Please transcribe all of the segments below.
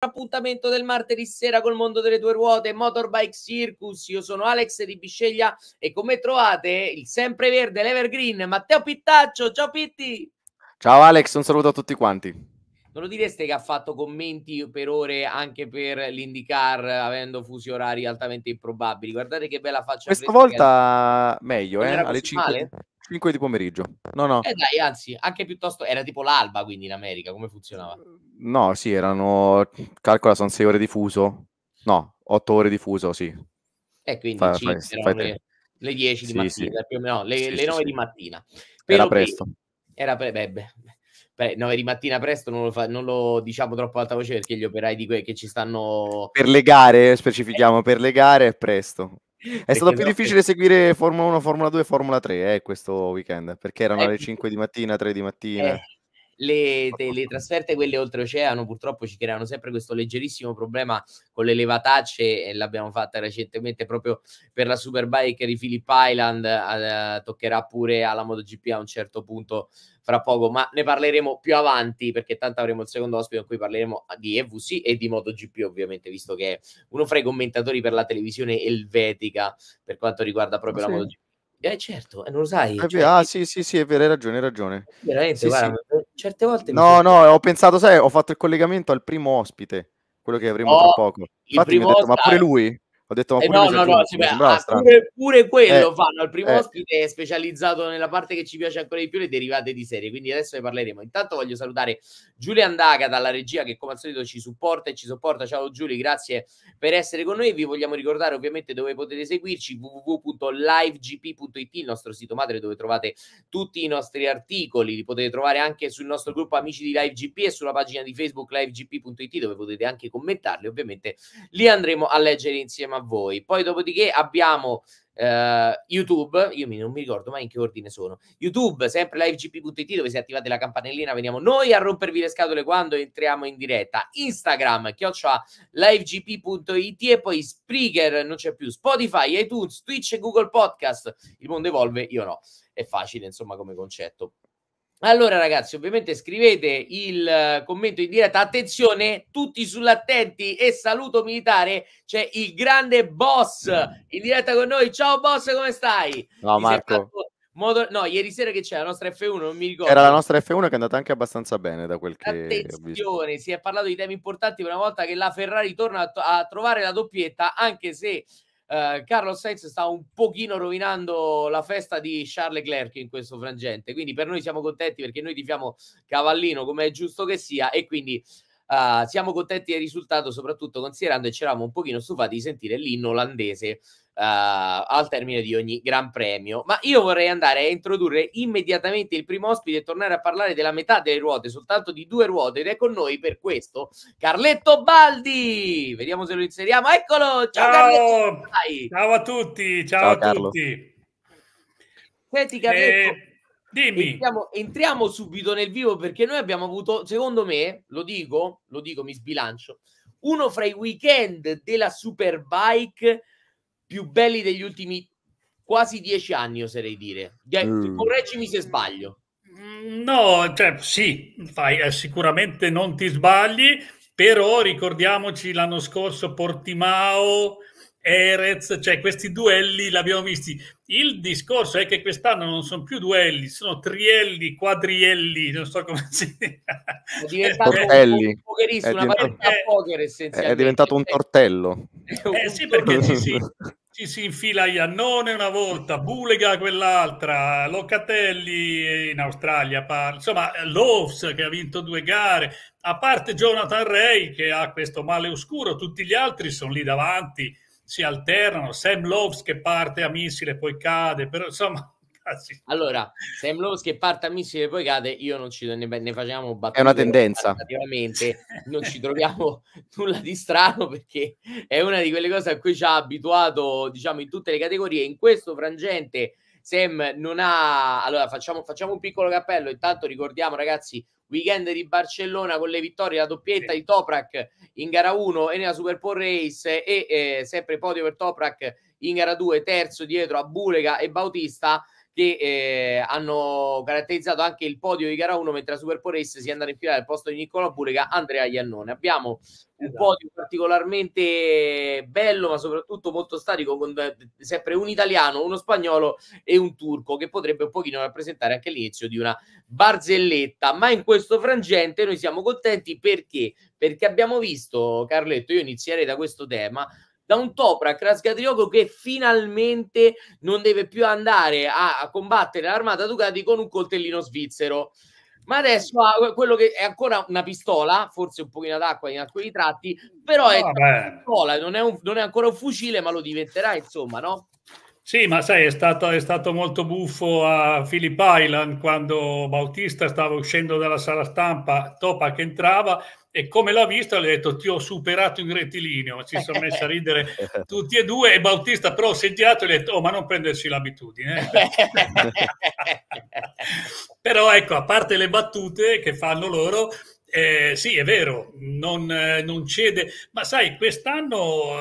Appuntamento del martedì sera col mondo delle due ruote, Motorbike Circus. Io sono Alex di Bisceglia e come trovate il sempreverde, l'Evergreen, Matteo Pittaccio. Ciao Pitti! Ciao Alex, un saluto a tutti quanti. Non lo direste che ha fatto commenti per ore anche per l'IndyCar, avendo fusi orari altamente improbabili? Guardate che bella faccia. Questa volta era... meglio, alle 5 di pomeriggio. No, no. Dai, anzi, anche piuttosto... Era tipo l'alba, quindi, in America, come funzionava? No, sì, erano... Calcola, sono 6 ore di fuso. No, 8 ore di fuso, sì. E quindi le 10 di mattina, più o meno, le 9 di mattina. Però era presto. Era beh, 9 di mattina presto non lo diciamo troppo ad alta voce, perché gli operai di quei che ci stanno... Per le gare, specifichiamo, per le gare è presto. È stato più difficile seguire Formula 1, Formula 2 e Formula 3 questo weekend, perché erano alle 5 di mattina, 3 di mattina. Le trasferte, quelle oltreoceano, purtroppo ci creano sempre questo leggerissimo problema con le levatacce, e l'abbiamo fatta recentemente proprio per la Superbike di Phillip Island. Toccherà pure alla MotoGP a un certo punto fra poco, ma ne parleremo più avanti, perché tanto avremo il secondo ospite in cui parleremo di EWC e di MotoGP, ovviamente, visto che è uno fra i commentatori per la televisione elvetica per quanto riguarda proprio la MotoGP. Certo, non lo sai. Cioè, sì, è vero, hai ragione. Veramente, guarda, sì. Certe volte... No, ho pensato, sai, ho fatto il collegamento al primo ospite, quello che avremo tra poco. Infatti mi ho detto, ma pure lui... Ho detto, ma pure pure quello fanno al primo ospite, è specializzato nella parte che ci piace ancora di più, le derivate di serie, quindi adesso ne parleremo. Intanto voglio salutare Julian D'Agata dalla regia, che come al solito ci supporta e ci sopporta. Ciao Giuli, grazie per essere con noi. Vi vogliamo ricordare ovviamente dove potete seguirci: www.livegp.it, il nostro sito madre dove trovate tutti i nostri articoli. Li potete trovare anche sul nostro gruppo Amici di LiveGP e sulla pagina di Facebook livegp.it, dove potete anche commentarli, ovviamente li andremo a leggere insieme a voi. Poi dopodiché abbiamo YouTube, non mi ricordo mai in che ordine sono, YouTube sempre livegp.it, dove se attivate la campanellina veniamo noi a rompervi le scatole quando entriamo in diretta, Instagram @livegp.it, e poi Spreaker, non c'è più, Spotify, iTunes, Twitch, Google Podcast. Il mondo evolve, io no, è facile insomma come concetto. Allora ragazzi, ovviamente scrivete il commento in diretta. Attenzione, tutti sull'attenti, e saluto militare, c'è il grande Boss in diretta con noi. Ciao Boss, come stai? No Marco, no, ieri sera che c'è la nostra F1, non mi ricordo. Era la nostra F1 che è andata anche abbastanza bene, da quel che ho visto. Si è parlato di temi importanti per una volta che la Ferrari torna a trovare la doppietta, anche se Carlos Sainz sta un pochino rovinando la festa di Charles Leclerc in questo frangente, quindi per noi siamo contenti, perché noi tifiamo Cavallino, come è giusto che sia, e quindi siamo contenti del risultato, soprattutto considerando che ci eravamo un pochino stufati di sentire l'inno olandese al termine di ogni Gran Premio. Ma io vorrei andare a introdurre immediatamente il primo ospite e tornare a parlare della metà delle ruote, soltanto di due ruote, ed è con noi per questo Carletto Baldi. Vediamo se lo inseriamo, eccolo. Ciao Carletto. Ciao a tutti. Ciao a tutti. Senti Carletto, dimmi. Entriamo subito nel vivo, perché noi abbiamo avuto, secondo me, lo dico, mi sbilancio, uno fra i weekend della Superbike più belli degli ultimi quasi 10 anni, oserei dire. Correggimi se sbaglio. No, cioè sì, sicuramente non ti sbagli, però ricordiamoci l'anno scorso Portimão, Erez, cioè questi duelli li abbiamo visti. Il discorso è che quest'anno non sono più duelli, sono trielli, quadrielli, non so come si dica. È diventato un pokerista, una partita a poker essenzialmente. È diventato un tortello. Sì, perché ci si infila Iannone una volta, Bulega quell'altra, Locatelli in Australia, insomma Lowes che ha vinto 2 gare, a parte Jonathan Rea che ha questo male oscuro, tutti gli altri sono lì davanti, si alternano. Sam Lowes che parte a missile poi cade, però insomma cazzi. Allora, Sam Lowes che parte a missile poi cade, io non ci ne facciamo battute, è una tendenza, non ci troviamo nulla di strano, perché è una di quelle cose a cui ci ha abituato, diciamo, in tutte le categorie. In questo frangente Sam non ha... Allora facciamo un piccolo cappello, intanto ricordiamo ragazzi, weekend di Barcellona con le vittorie, la doppietta di Toprak in gara 1 e nella Super Pole Race, e sempre podio per Toprak in gara 2 terzo dietro a Bulega e Bautista, che hanno caratterizzato anche il podio di gara 1, mentre la Super Pro Race si è andata in finale al posto di Nicolò Bulega, Andrea Iannone. Abbiamo un podio particolarmente bello, ma soprattutto molto statico, con sempre un italiano, uno spagnolo e un turco, che potrebbe un pochino rappresentare anche l'inizio di una barzelletta. Ma in questo frangente noi siamo contenti perché? Perché abbiamo visto, Carletto, io inizierei da questo tema, da un Toprak Razgatlioglu che finalmente non deve più andare a combattere l'armata Ducati con un coltellino svizzero, ma adesso ha quello che è ancora una pistola, forse un pochino d'acqua in alcuni tratti, però è una pistola, non è ancora un fucile, ma lo diventerà, insomma, no? Sì, ma sai, è stato molto buffo a Phillip Island quando Bautista stava uscendo dalla sala stampa, Toprak entrava e come l'ha visto gli ha detto "ti ho superato in rettilineo", ci sono messi a ridere tutti e due, e Bautista però si è girato e gli ha detto "oh, ma non prenderci l'abitudine". Però ecco, a parte le battute che fanno loro, sì, è vero, non cede, ma sai, quest'anno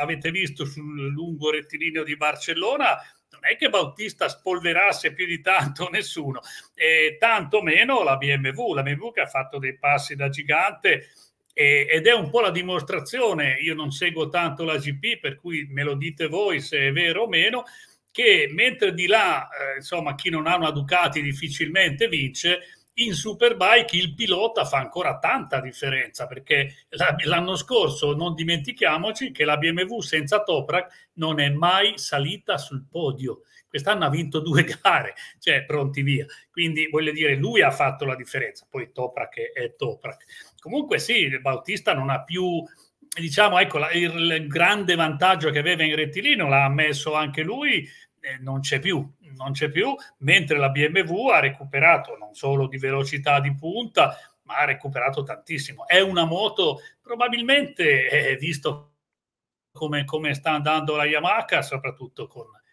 avete visto sul lungo rettilineo di Barcellona non è che Bautista spolverasse più di tanto nessuno, tanto meno la BMW che ha fatto dei passi da gigante, ed è un po' la dimostrazione. Io non seguo tanto la GP, per cui me lo dite voi se è vero o meno, che mentre di là insomma chi non ha una Ducati difficilmente vince, in Superbike il pilota fa ancora tanta differenza, perché l'anno scorso non dimentichiamoci che la BMW senza Toprak non è mai salita sul podio. Quest'anno ha vinto 2 gare, cioè pronti via. Quindi voglio dire, lui ha fatto la differenza, poi Toprak è Toprak. Comunque sì, Bautista non ha più, diciamo, ecco, il grande vantaggio che aveva in rettilineo l'ha ammesso anche lui, non c'è più, mentre la BMW ha recuperato non solo di velocità di punta, ma ha recuperato tantissimo. È una moto, probabilmente, visto come sta andando la Yamaha, soprattutto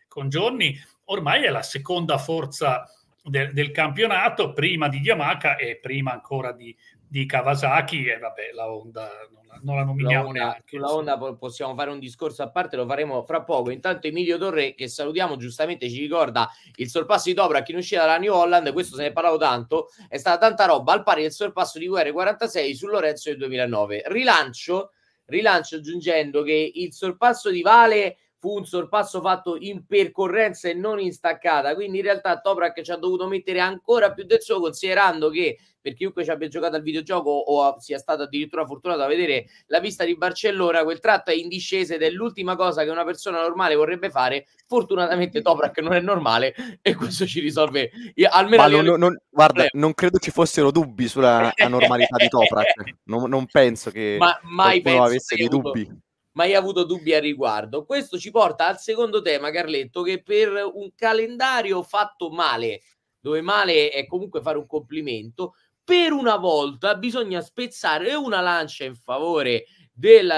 con Johnny, ormai è la seconda forza del campionato, prima di Yamaha e prima ancora di Kawasaki, e vabbè, la Honda non la nominiamo neanche. Sulla Honda possiamo fare un discorso a parte, lo faremo fra poco. Intanto Emilio Torre, che salutiamo, giustamente ci ricorda il sorpasso di Toprak in uscita dalla New Holland, questo se ne parlavo tanto, è stata tanta roba, al pari del sorpasso di VR46 su Lorenzo del 2009. Rilancio aggiungendo che il sorpasso di Vale fu un sorpasso fatto in percorrenza e non in staccata, quindi in realtà Toprak ci ha dovuto mettere ancora più del suo, considerando che, per chiunque ci abbia giocato al videogioco o sia stato addirittura fortunato a vedere la pista di Barcellona, quel tratto è in discesa ed è l'ultima cosa che una persona normale vorrebbe fare. Fortunatamente Toprak non è normale e questo ci risolve almeno... guarda, non credo ci fossero dubbi sulla normalità di Toprak, non penso che qualcuno avesse dei dubbi. Mai avuto dubbi a riguardo. Questo ci porta al secondo tema, Carletto, che per un calendario fatto male, dove male è comunque fare un complimento, per una volta bisogna spezzare una lancia in favore del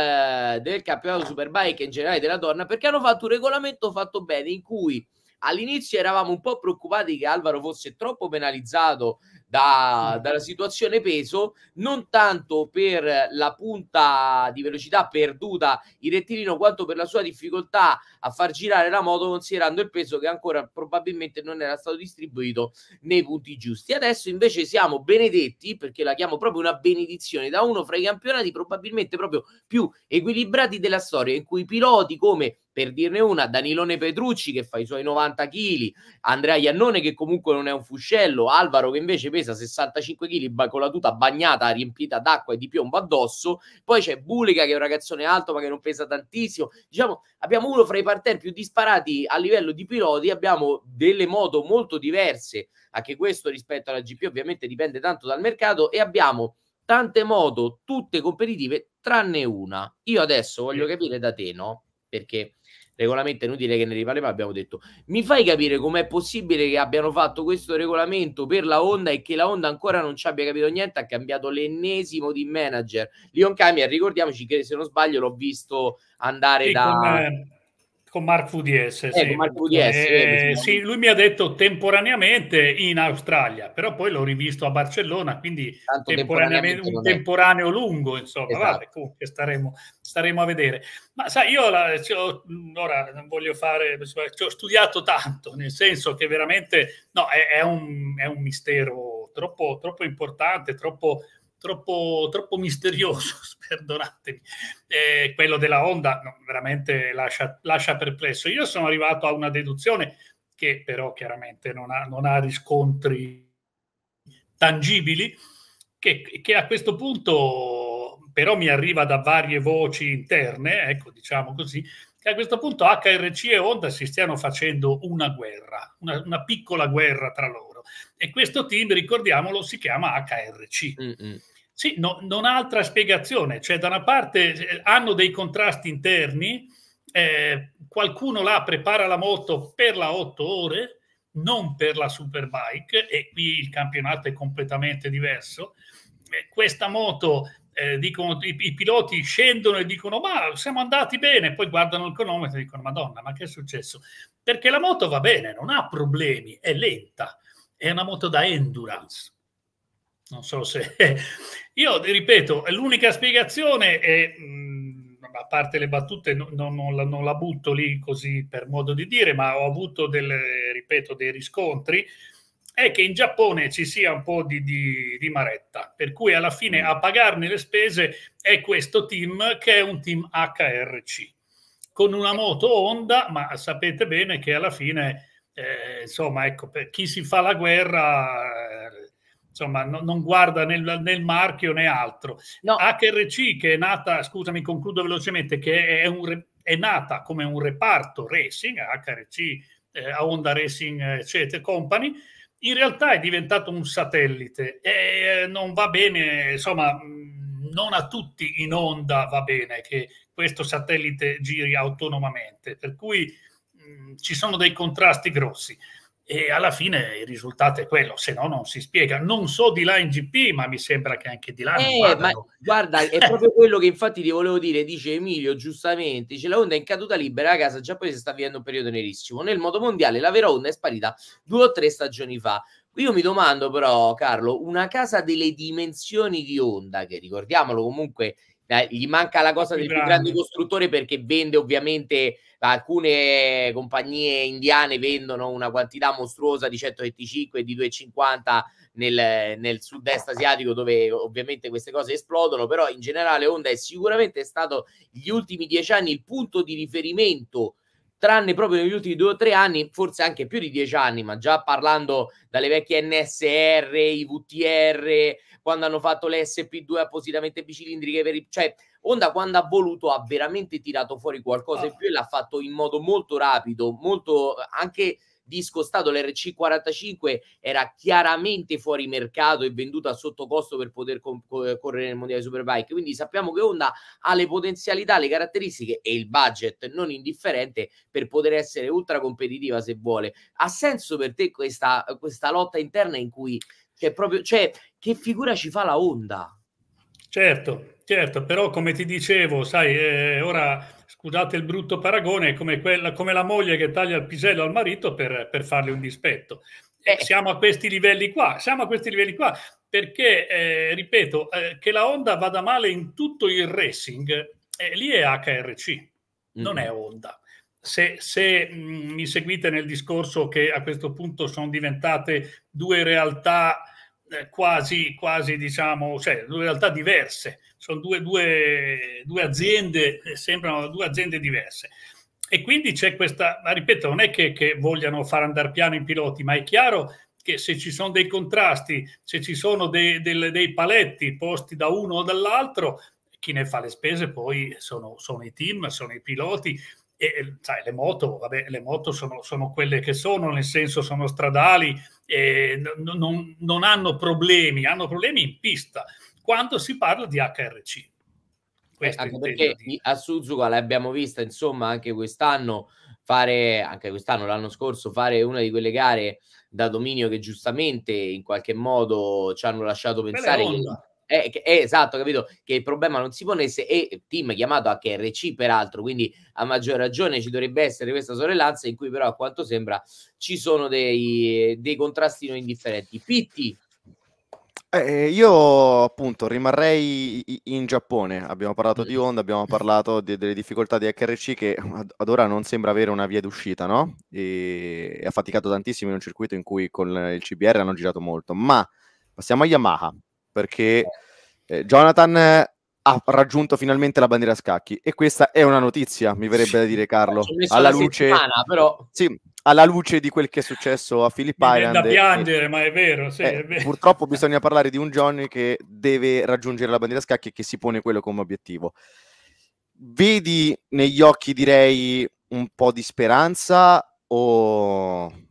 campionato Superbike e in generale della donna, perché hanno fatto un regolamento fatto bene, in cui all'inizio eravamo un po' preoccupati che Álvaro fosse troppo penalizzato dalla situazione peso, non tanto per la punta di velocità perduta in rettilineo, quanto per la sua difficoltà a far girare la moto, considerando il peso che ancora probabilmente non era stato distribuito nei punti giusti. Adesso invece siamo benedetti, perché la chiamo proprio una benedizione, da uno fra i campionati probabilmente proprio più equilibrati della storia, in cui piloti come, per dirne una, Danilo Petrucci, che fa i suoi 90 kg, Andrea Iannone, che comunque non è un fuscello, Álvaro, che invece pesa 65 kg con la tuta bagnata, riempita d'acqua e di piombo addosso, poi c'è Bulega, che è un ragazzone alto ma che non pesa tantissimo. Diciamo, abbiamo uno fra i parterre più disparati a livello di piloti, abbiamo delle moto molto diverse, anche questo rispetto alla GP ovviamente dipende tanto dal mercato, e abbiamo tante moto, tutte competitive, tranne una. Io adesso voglio capire da te, no? Perché regolamento è inutile che ne riparliamo, abbiamo detto. Mi fai capire com'è possibile che abbiano fatto questo regolamento per la Honda e che la Honda ancora non ci abbia capito niente? Ha cambiato l'ennesimo di manager. Leon Camier, ricordiamoci che, se non sbaglio, l'ho visto andare da... Con Mark VDS, sì. Con Mark VDS, sì, lui mi ha detto temporaneamente in Australia, però poi l'ho rivisto a Barcellona, quindi temporaneamente, un temporaneo lungo, insomma. Esatto. Vabbè, comunque staremo a vedere. Ma sai, io ora non voglio fare, ci ho studiato tanto, nel senso che veramente no, è un mistero troppo importante, troppo misterioso, perdonatemi, quello della Honda, no, veramente lascia perplesso. Io sono arrivato a una deduzione che però chiaramente non ha riscontri tangibili, che a questo punto però mi arriva da varie voci interne, ecco, diciamo così, che a questo punto HRC e Honda si stiano facendo una guerra, una piccola guerra tra loro, e questo team, ricordiamolo, si chiama HRC. Mm-mm. Sì, no, non ha altra spiegazione, cioè da una parte hanno dei contrasti interni, qualcuno là prepara la moto per la 8 ore, non per la Superbike, e qui il campionato è completamente diverso. Questa moto, dicono, i piloti scendono e dicono ma siamo andati bene, poi guardano il cronometro e dicono madonna, ma che è successo? Perché la moto va bene, non ha problemi, è lenta, è una moto da endurance. Non so se... Io ripeto, l'unica spiegazione è, a parte le battute, non la butto lì così per modo di dire, ma ho avuto dei riscontri, è che in Giappone ci sia un po' di maretta, per cui alla fine a pagarne le spese è questo team, che è un team HRC, con una moto Honda, ma sapete bene che alla fine, insomma, ecco, per chi si fa la guerra... insomma, non guarda nel marchio né altro. No. HRC, che è nata, scusami, concludo velocemente, che è nata come un reparto racing, HRC, Honda Racing eccetera, Company, in realtà è diventato un satellite e non va bene, insomma, non a tutti in Honda va bene che questo satellite giri autonomamente, per cui ci sono dei contrasti grossi. E alla fine il risultato è quello, se no non si spiega. Non so di là in GP, ma mi sembra che anche di là non ma guarda, è proprio quello che infatti ti volevo dire. Dice Emilio giustamente, dice la Honda è in caduta libera, la casa giapponese sta vivendo un periodo nerissimo. Nel motomondiale la vera Honda è sparita 2 o 3 stagioni fa. Io mi domando però, Carlo, una casa delle dimensioni di Honda, che ricordiamolo comunque gli manca la cosa del più grande costruttore, perché vende ovviamente, alcune compagnie indiane vendono una quantità mostruosa di 125 e di 250 nel sud-est asiatico, dove ovviamente queste cose esplodono, però in generale Honda è sicuramente stato negli ultimi 10 anni il punto di riferimento, tranne proprio negli ultimi 2 o 3 anni, forse anche più di 10 anni, ma già parlando dalle vecchie NSR, i VTR, quando hanno fatto le SP2 appositamente bicilindriche, cioè Honda quando ha voluto ha veramente tirato fuori qualcosa in più, e l'ha fatto in modo molto rapido, molto anche discostato. L'RC45 era chiaramente fuori mercato e venduta a sottocosto per poter correre nel mondiale Superbike, quindi sappiamo che Honda ha le potenzialità, le caratteristiche e il budget non indifferente per poter essere ultra competitiva se vuole. Ha senso per te questa lotta interna in cui c'è proprio, cioè, che figura ci fa la Honda? Certo, però come ti dicevo, sai, ora... Scusate il brutto paragone, è come la moglie che taglia il pisello al marito per fargli un dispetto. Siamo a questi livelli qua, perché, ripeto, che la Honda vada male in tutto il racing, lì è HRC, non è Honda. Se mi seguite nel discorso che a questo punto sono diventate due realtà quasi diciamo, cioè due realtà diverse, sono due aziende, sembrano due aziende diverse, e quindi c'è questa, ma ripeto, non è che vogliano far andare piano i piloti, ma è chiaro che se ci sono dei contrasti, se ci sono dei paletti posti da uno o dall'altro, chi ne fa le spese poi sono i team, sono i piloti. E, sai, le moto sono quelle che sono, nel senso sono stradali, e non hanno problemi, hanno problemi in pista quando si parla di HRC. Anche perché a Suzuka l'abbiamo vista, insomma, anche quest'anno l'anno scorso fare una di quelle gare da dominio che giustamente in qualche modo ci hanno lasciato pensare che Esatto, capito? Che il problema non si ponesse, e team chiamato HRC peraltro, quindi a maggior ragione ci dovrebbe essere questa sorellanza, in cui però a quanto sembra ci sono dei contrasti non indifferenti. Pitti. Io appunto rimarrei in Giappone. Abbiamo parlato di Honda, abbiamo parlato delle difficoltà di HRC, che ad ora non sembra avere una via d'uscita, no? E ha faticato tantissimo in un circuito in cui con il CBR hanno girato molto. Ma passiamo a Yamaha, perché Jonathan ha raggiunto finalmente la bandiera a scacchi, e questa è una notizia, mi verrebbe da dire, Carlo, alla luce, però... sì, alla luce di quel che è successo a Phillip Island. È da piangere, ma è vero, sì, è vero. Purtroppo bisogna parlare di un Johnny che deve raggiungere la bandiera a scacchi e che si pone quello come obiettivo. Vedi negli occhi, direi, un po' di speranza o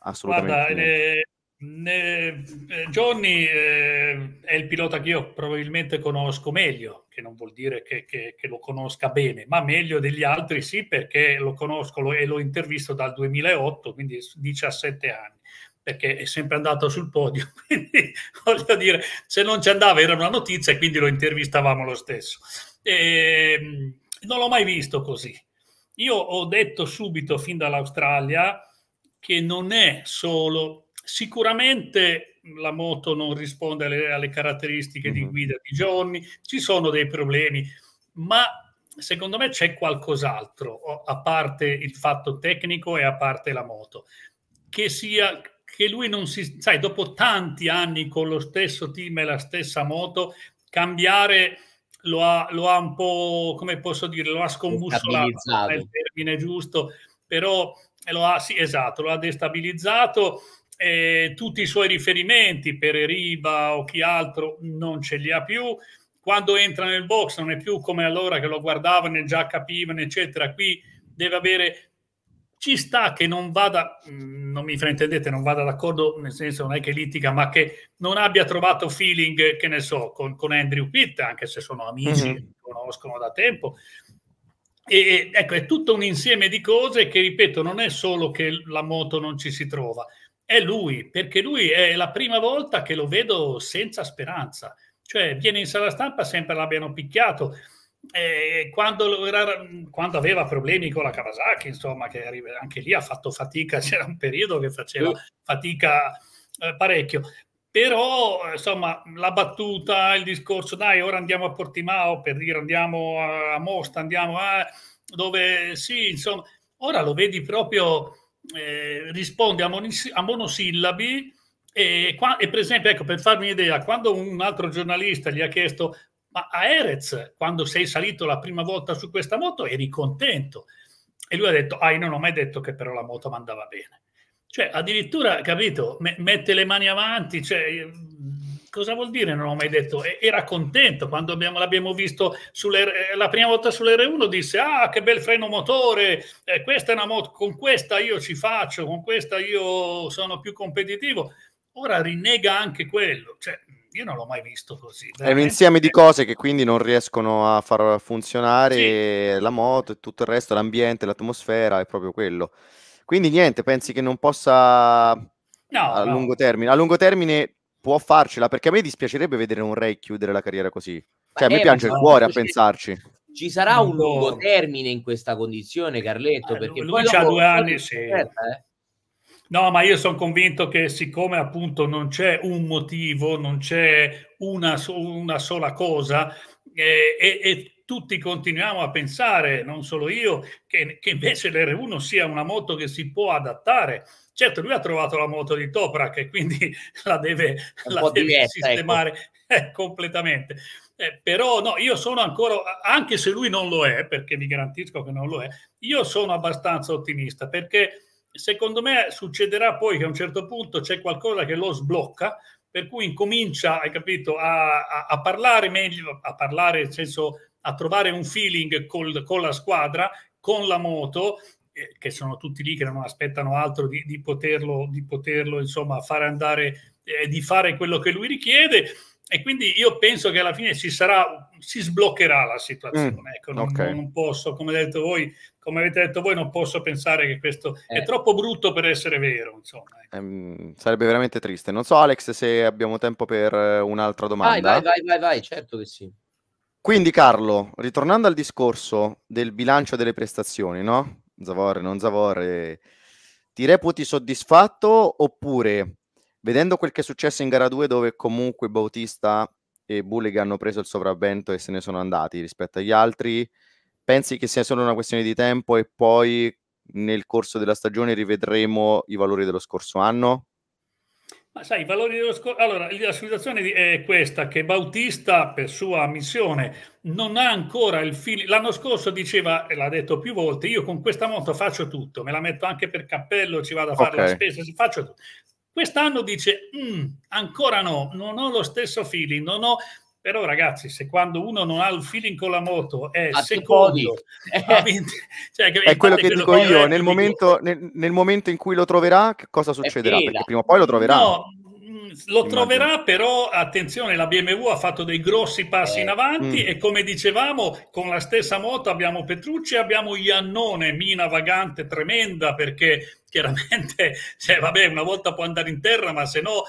assolutamente? Guarda, Johnny è il pilota che io probabilmente conosco meglio, che non vuol dire che lo conosca bene, ma meglio degli altri sì, perché lo conosco e l'ho intervisto dal 2008, quindi 17 anni, perché è sempre andato sul podio, quindi voglio dire, se non ci andava era una notizia e quindi lo intervistavamo lo stesso. Non l'ho mai visto così. Io ho detto subito fin dall'Australia che non è solo... Sicuramente la moto non risponde alle caratteristiche di guida di Johnny, ci sono dei problemi, ma secondo me c'è qualcos'altro, a parte il fatto tecnico e a parte la moto, che sia che lui non si... Sai, dopo tanti anni con lo stesso team e la stessa moto, cambiare lo ha un po', come posso dire, lo ha scombussolato, non è il termine giusto, però lo ha destabilizzato. Tutti i suoi riferimenti per Riva o chi altro non ce li ha più. Quando entra nel box non è più come allora, che lo guardavano e già capivano eccetera. Qui deve avere, ci sta che non vada, non mi fraintendete, non vada d'accordo, nel senso non è che litiga, ma che non abbia trovato feeling, che ne so, con Andrew Pitt, anche se sono amici, conoscono da tempo. E ecco, è tutto un insieme di cose che, ripeto, non è solo che la moto non ci si trova, è lui, perché lui è la prima volta che lo vedo senza speranza, cioè viene in sala stampa, sempre l'abbiano picchiato, quando aveva problemi con la Kawasaki, insomma, che anche lì ha fatto fatica, c'era un periodo che faceva fatica parecchio, però insomma la battuta, il discorso, dai ora andiamo a Portimão, per dire, andiamo a Mosta, andiamo a dove, sì, insomma, ora lo vedi proprio... risponde a monosillabi e per esempio, ecco, per farmi un'idea, quando un altro giornalista gli ha chiesto: ma a Erez, quando sei salito la prima volta su questa moto, eri contento? E lui ha detto: ah, io non ho mai detto che però la moto mandava bene. Cioè addirittura, capito, mette le mani avanti, cioè cosa vuol dire non ho mai detto? Era contento quando l'abbiamo visto la prima volta sull'R1, disse: ah, che bel freno motore, questa è una moto, con questa io ci faccio, con questa io sono più competitivo. Ora rinnega anche quello, cioè io non l'ho mai visto così. Veramente. È un insieme di cose che quindi non riescono a far funzionare, sì, la moto e tutto il resto, l'ambiente, l'atmosfera, è proprio quello. Quindi niente, pensi che non possa, no. Lungo termine? A lungo termine può farcela, perché a me dispiacerebbe vedere un Rea chiudere la carriera così, cioè a me piace il cuore a pensarci. Ci sarà un lungo termine in questa condizione, Carletto, perché lui c'ha 2 anni, sì. No, ma io sono convinto che, siccome appunto non c'è un motivo, non c'è una sola cosa, e tutti continuiamo a pensare, non solo io, che invece l'R1 sia una moto che si può adattare. Certo, lui ha trovato la moto di Toprak e quindi la deve sistemare, ecco, completamente. Però no, io sono ancora, anche se lui non lo è, perché vi garantisco che non lo è, io sono abbastanza ottimista, perché secondo me succederà poi che a un certo punto c'è qualcosa che lo sblocca, per cui incomincia, hai capito, a parlare meglio, a parlare nel senso a trovare un feeling con la squadra, con la moto, che sono tutti lì che non aspettano altro di poterlo insomma fare andare, di fare quello che lui richiede, E quindi io penso che alla fine si sbloccherà la situazione. Ecco, non posso, come avete detto voi, non posso pensare che questo è troppo brutto per essere vero. Insomma, ecco. Sarebbe veramente triste. Non so, Alex, se abbiamo tempo per un'altra domanda. Vai, certo che sì. Quindi, Carlo, ritornando al discorso del bilancio delle prestazioni, no? Zavorre, non Zavorre, ti reputi soddisfatto oppure... Vedendo quel che è successo in gara 2, dove comunque Bautista e Bulega hanno preso il sopravvento e se ne sono andati rispetto agli altri, pensi che sia solo una questione di tempo e poi nel corso della stagione rivedremo i valori dello scorso anno? Ma sai, i valori dello scorso... Allora, la situazione è questa, che Bautista, per sua missione, non ha ancora il feeling. L'anno scorso diceva, e l'ha detto più volte, io con questa moto faccio tutto, me la metto anche per cappello, ci vado a fare la spesa, faccio tutto. Quest'anno dice, ancora no, non ho lo stesso feeling, non ho... Però ragazzi, se quando uno non ha il feeling con la moto è secondo... Cioè, è quello che dico io, nel momento in cui lo troverà, che cosa succederà? Perché prima o poi lo troverà. No, lo troverà, però attenzione, la BMW ha fatto dei grossi passi in avanti e come dicevamo, con la stessa moto abbiamo Petrucci e abbiamo Iannone, mina vagante tremenda, perché... Chiaramente, cioè, vabbè, una volta può andare in terra, ma se no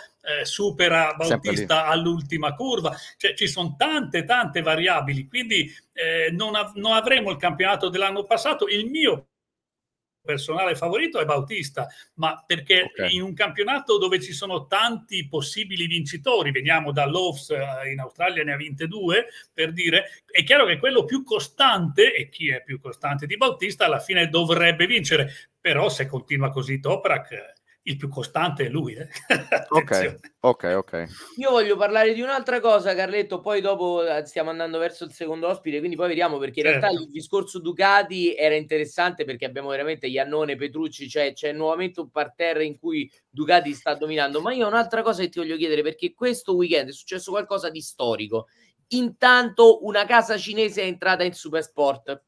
supera Bautista all'ultima curva. Cioè, ci sono tante variabili, quindi non avremo il campionato dell'anno passato. Il mio personale favorito è Bautista, ma perché in un campionato dove ci sono tanti possibili vincitori, veniamo da Lowes, in Australia ne ha vinte 2, per dire, è chiaro che quello più costante, e chi è più costante di Bautista, alla fine dovrebbe vincere. Però se continua così Toprak, il più costante è lui. Ok. Io voglio parlare di un'altra cosa, Carletto, poi dopo stiamo andando verso il secondo ospite, quindi poi vediamo, perché in realtà il discorso Ducati era interessante, perché abbiamo veramente Iannone, Petrucci, cioè c'è nuovamente un parterre in cui Ducati sta dominando. Ma io ho un'altra cosa che ti voglio chiedere, perché questo weekend è successo qualcosa di storico. Intanto una casa cinese è entrata in Supersport.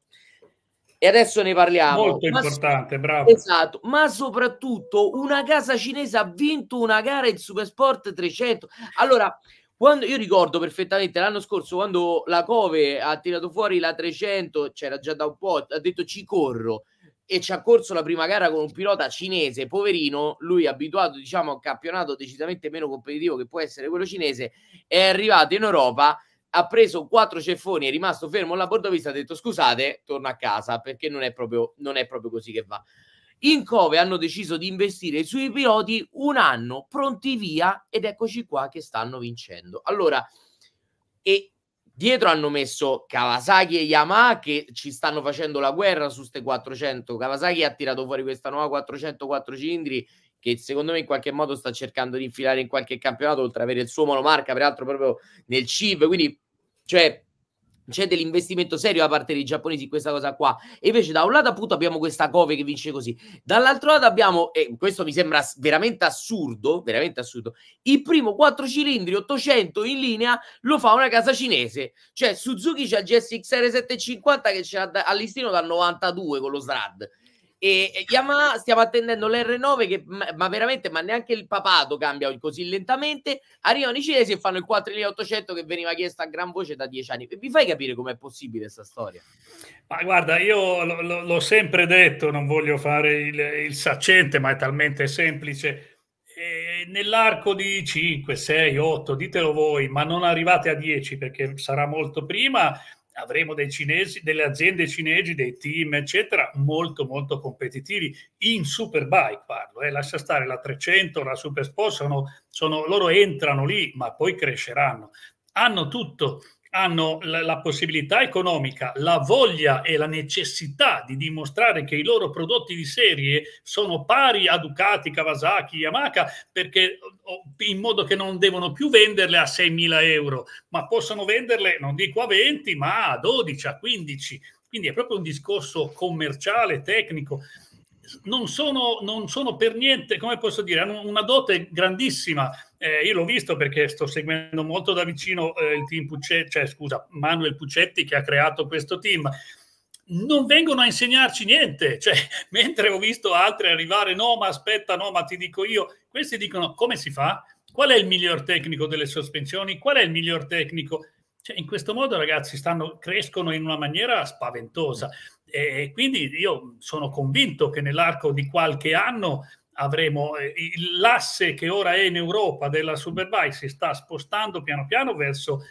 E adesso ne parliamo. Molto importante, bravo. Esatto, ma soprattutto una casa cinese ha vinto una gara in Supersport 300. Allora, quando io ricordo perfettamente l'anno scorso, quando la Cove ha tirato fuori la 300, c'era già da un po', ha detto ci corro, e ci ha corso la prima gara con un pilota cinese, poverino, lui abituato, diciamo, a un campionato decisamente meno competitivo che può essere quello cinese, è arrivato in Europa, ha preso 4 ceffoni, è rimasto fermo alla portavista, ha detto scusate, torno a casa, perché non è proprio così che va. In Cove hanno deciso di investire sui piloti un anno, pronti via, ed eccoci qua che stanno vincendo. Allora, e dietro hanno messo Kawasaki e Yamaha che ci stanno facendo la guerra su ste 400. Kawasaki ha tirato fuori questa nuova 404 cilindri che secondo me in qualche modo sta cercando di infilare in qualche campionato, oltre ad avere il suo monomarca, peraltro proprio nel CIV, quindi cioè, c'è dell'investimento serio da parte dei giapponesi in questa cosa qua. E invece da un lato appunto abbiamo questa Cove che vince così, dall'altro lato abbiamo, e questo mi sembra veramente assurdo, il primo 4 cilindri 800 in linea lo fa una casa cinese, cioè Suzuki c'ha GSX R750 che c'è al listino dal 92 con lo Strad, e Yamaha stiamo attendendo l'R9 che ma neanche il papato cambia così lentamente. Arrivano i cinesi e fanno il 4800 che veniva chiesto a gran voce da 10 anni. Vi fai capire com'è possibile questa storia? Ma guarda, io l'ho sempre detto, non voglio fare il saccente, ma è talmente semplice, nell'arco di 5, 6, 8, ditelo voi, ma non arrivate a 10 perché sarà molto prima, avremo dei cinesi, delle aziende cinesi, dei team, eccetera, molto competitivi in Superbike, parlo, lascia stare la 300, la Supersport, loro entrano lì, ma poi cresceranno. Hanno tutto, hanno la possibilità economica, la voglia e la necessità di dimostrare che i loro prodotti di serie sono pari a Ducati, Kawasaki, Yamaha, perché in modo che non devono più venderle a 6.000 euro, ma possono venderle, non dico a 20, ma a 12, a 15. Quindi è proprio un discorso commerciale, tecnico. Non sono per niente, come posso dire, hanno una dote grandissima. Io l'ho visto perché sto seguendo molto da vicino il team Manuel Puccetti, che ha creato questo team. non vengono a insegnarci niente, cioè, mentre ho visto altri arrivare, no ma aspetta, no ma ti dico io, questi dicono come si fa, qual è il miglior tecnico delle sospensioni, qual è il miglior tecnico, cioè, in questo modo ragazzi crescono in una maniera spaventosa, e quindi io sono convinto che nell'arco di qualche anno avremo l'asse che ora è in Europa della Superbike si sta spostando piano piano verso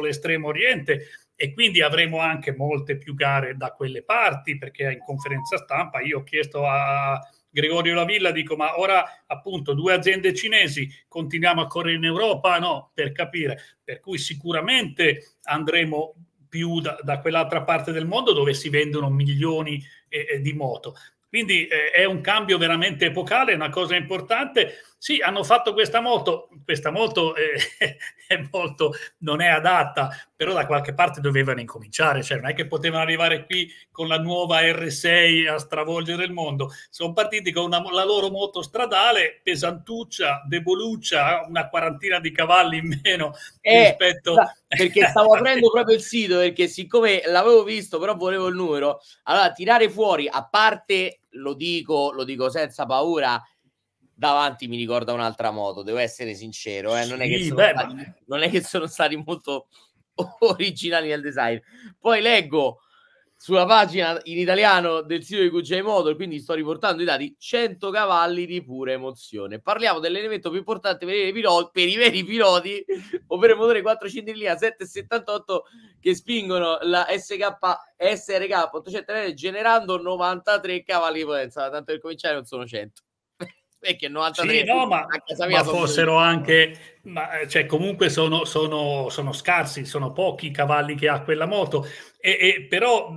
l'estremo oriente, e quindi avremo anche molte più gare da quelle parti, perché in conferenza stampa io ho chiesto a Gregorio Lavilla, dico ma ora appunto 2 aziende cinesi, continuiamo a correre in Europa? No, per capire, per cui sicuramente andremo più da quell'altra parte del mondo dove si vendono milioni di moto. Quindi è un cambio veramente epocale, una cosa importante. Sì, hanno fatto questa moto è molto, non è adatta, però da qualche parte dovevano incominciare, cioè non è che potevano arrivare qui con la nuova R6 a stravolgere il mondo. Sono partiti con la loro moto stradale, pesantuccia, deboluccia, una quarantina di cavalli in meno rispetto... Perché stavo aprendo proprio il sito, perché siccome l'avevo visto, però volevo il numero. Allora, tirare fuori, a parte... Lo dico senza paura, davanti mi ricorda un'altra moto, devo essere sincero, non è che sono stati molto originali nel design. Poi leggo sulla pagina in italiano del sito di QJ Motor, quindi sto riportando i dati, 100 cavalli di pura emozione. Parliamo dell'elemento più importante per i veri piloti, ovvero il motore 4 cilindri a 7,78 che spingono la SRK 800 generando 93 cavalli di potenza. Tanto per cominciare non sono 100. Perché 93 sì, no, ma, fossero anche, cioè, comunque sono scarsi, sono pochi i cavalli che ha quella moto, però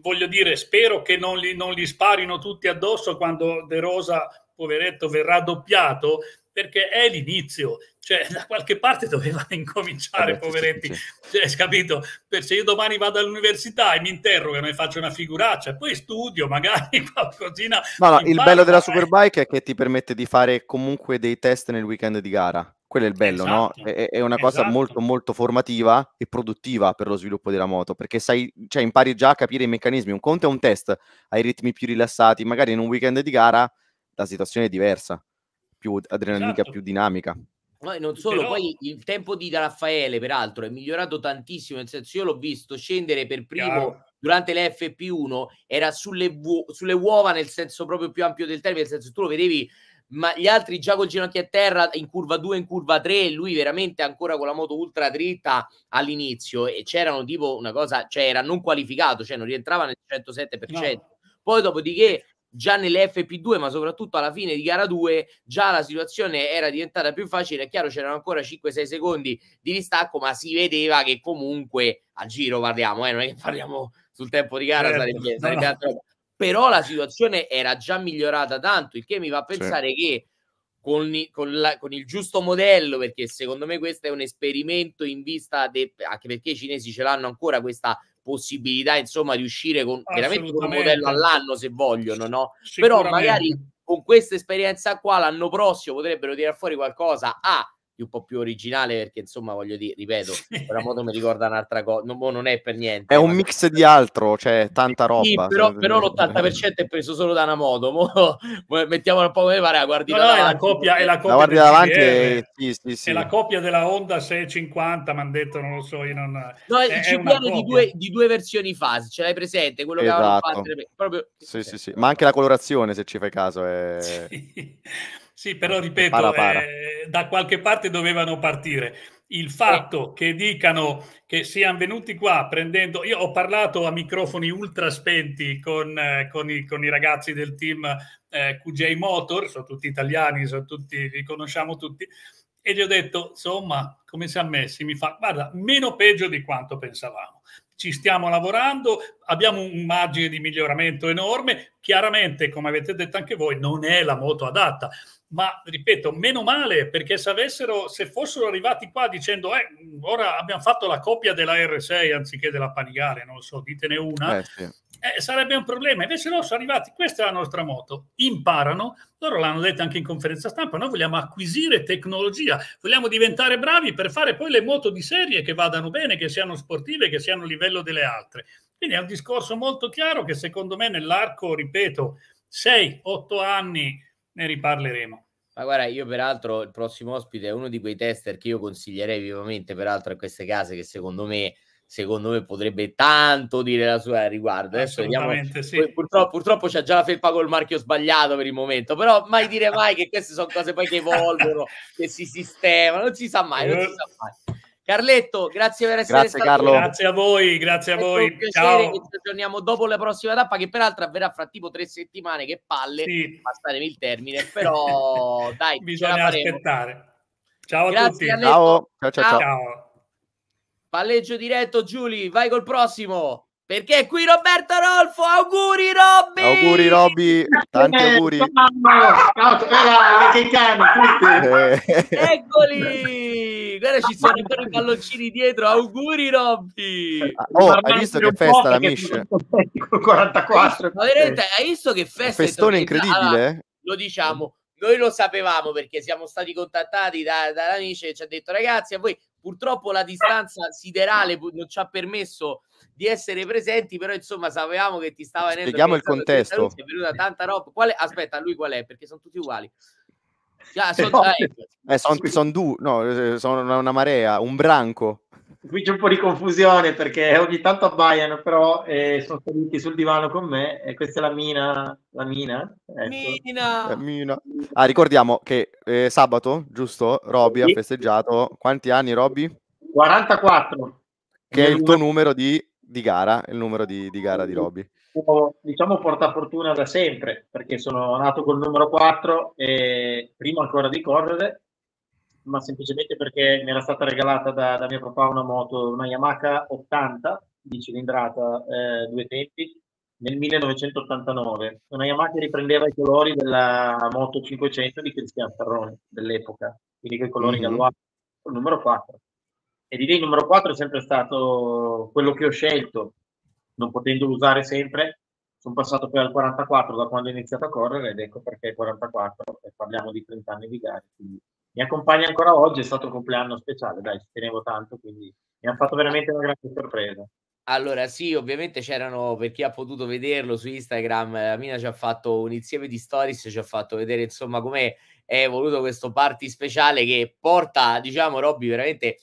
voglio dire, spero che non li sparino tutti addosso quando De Rosa, poveretto, verrà doppiato, perché è l'inizio, cioè da qualche parte dovevano incominciare, poveretti, cioè, capito? Perché se io domani vado all'università e mi interrogano e faccio una figuraccia, poi studio magari qualcosina. No, il bello della Superbike è che ti permette di fare comunque dei test nel weekend di gara, quello è il bello, esatto, no? È una cosa molto molto formativa e produttiva per lo sviluppo della moto, perché sai, cioè, impari già a capire i meccanismi. Un conto è un test ai ritmi più rilassati, magari in un weekend di gara la situazione è diversa, più adrenalinica, esatto, più dinamica. No, non solo, però... poi il tempo di Raffaele peraltro è migliorato tantissimo, nel senso io l'ho visto scendere per primo durante le FP1, era sulle uova, nel senso proprio più ampio del termine, nel senso tu lo vedevi, ma gli altri già col ginocchio a terra in curva 2, in curva 3, lui veramente ancora con la moto ultra dritta all'inizio, e c'erano tipo una cosa, cioè era non qualificato, cioè non rientrava nel 107%. No. Poi dopodiché già nelle FP2, ma soprattutto alla fine di gara 2, già la situazione era diventata più facile. È chiaro, c'erano ancora 5-6 secondi di distacco, ma si vedeva che comunque al giro parliamo, non è che parliamo sul tempo di gara, sarebbe altro. Però la situazione era già migliorata tanto, il che mi fa pensare che con il giusto modello, perché secondo me questo è un esperimento in vista, anche perché i cinesi ce l'hanno ancora questa possibilità, insomma, di uscire con veramente un modello all'anno se vogliono, no? Però magari con questa esperienza qua l'anno prossimo potrebbero tirare fuori qualcosa un po' più originale, perché insomma, voglio dire, ripeto, la moto mi ricorda un'altra cosa, non è per niente, è un mix di altro, cioè tanta roba. Sì, però l'80% è preso solo da una moto, mettiamolo un po' come pare, guardi davanti, è la coppia della Honda 650, mi hanno detto, non lo so, io non... No, ci parlo di due versioni fasi, ce l'hai presente? Quello che avevano fatto proprio... Sì, ma anche la colorazione, se ci fai caso, è... Sì, però ripeto, da qualche parte dovevano partire. Il fatto che dicano che siano venuti qua prendendo... Io ho parlato a microfoni ultra spenti con i ragazzi del team QJ Motor, sono tutti italiani, li conosciamo tutti, e gli ho detto, insomma, come siamo messi? Mi fa, guarda, meno peggio di quanto pensavamo. Ci stiamo lavorando, abbiamo un margine di miglioramento enorme, chiaramente, come avete detto anche voi, non è la moto adatta, ma ripeto, meno male, perché se fossero arrivati qua dicendo ora abbiamo fatto la copia della R6 anziché della Panigale, non lo so, ditene una, sarebbe un problema. Invece no, sono arrivati, questa è la nostra moto, imparano, loro l'hanno detto anche in conferenza stampa, noi vogliamo acquisire tecnologia, vogliamo diventare bravi per fare poi le moto di serie che vadano bene, che siano sportive, che siano a livello delle altre. Quindi è un discorso molto chiaro che secondo me nell'arco, ripeto, 6-8 anni ne riparleremo. Ma guarda, io peraltro il prossimo ospite è uno di quei tester che io consiglierei vivamente peraltro a queste case, che secondo me potrebbe tanto dire la sua al riguardo. Adesso vediamo, sì. purtroppo c'è già la felpa col marchio sbagliato per il momento, però mai dire mai, che queste sono cose poi che evolvono, che si sistemano, non si sa mai, non si sa mai. Carletto, grazie per essere stato qui. Grazie a voi, grazie a voi. È un piacere. Ciao. Che ci aggiorniamo dopo la prossima tappa, che peraltro avverrà fra tipo 3 settimane, che palle, sì, passaremi il termine, però dai, bisogna aspettare. Ciao a tutti. Carletto. Ciao. Palleggio diretto, Giuli, vai col prossimo, perché è qui Roberto Rolfo. Auguri Robby! Auguri Robby, tanti auguri. Eccoli! Guarda, ci sono ancora i palloncini dietro. Auguri Robby! Oh, hai visto che festa la Mish? 44. Ma veramente, hai visto che festa? Un festone incredibile. Allora, lo diciamo, noi lo sapevamo perché siamo stati contattati dalla Mish e ci ha detto ragazzi, a voi purtroppo la distanza siderale non ci ha permesso di essere presenti, però insomma sapevamo che ti stava venendo. Spieghiamo il contesto. È venuta tanta roba. Qual è? Aspetta, lui qual è? Perché sono tutti uguali. Ah, sono una marea, un branco. Qui c'è un po' di confusione perché ogni tanto abbaiano, però sono seduti sul divano con me e questa è la Mina. La Mina? Ecco. Mina. Ah, ricordiamo che sabato, giusto, Robby ha festeggiato quanti anni, Robby? 44. Che è il tuo numero di gara, il numero di gara di Robby. Diciamo portafortuna da sempre, perché sono nato col numero 4 e prima ancora di correre, ma semplicemente perché mi era stata regalata da mio papà una moto, una Yamaha 80 di cilindrata 2 tempi nel 1989. Una Yamaha che riprendeva i colori della moto 500 di Cristian Ferroni dell'epoca, quindi quei colori galluati, col numero 4. E di lì il numero 4 è sempre stato quello che ho scelto, non potendolo usare sempre. Sono passato poi al 44 da quando ho iniziato a correre ed ecco perché 44, e parliamo di 30 anni di gare, quindi mi accompagna ancora oggi, è stato un compleanno speciale, dai, ci tenevo tanto, quindi mi hanno fatto veramente una grande sorpresa. Allora sì, ovviamente c'erano, per chi ha potuto vederlo su Instagram, la Mina ci ha fatto un insieme di stories, ci ha fatto vedere insomma come è evoluto questo party speciale che porta, diciamo, Robby veramente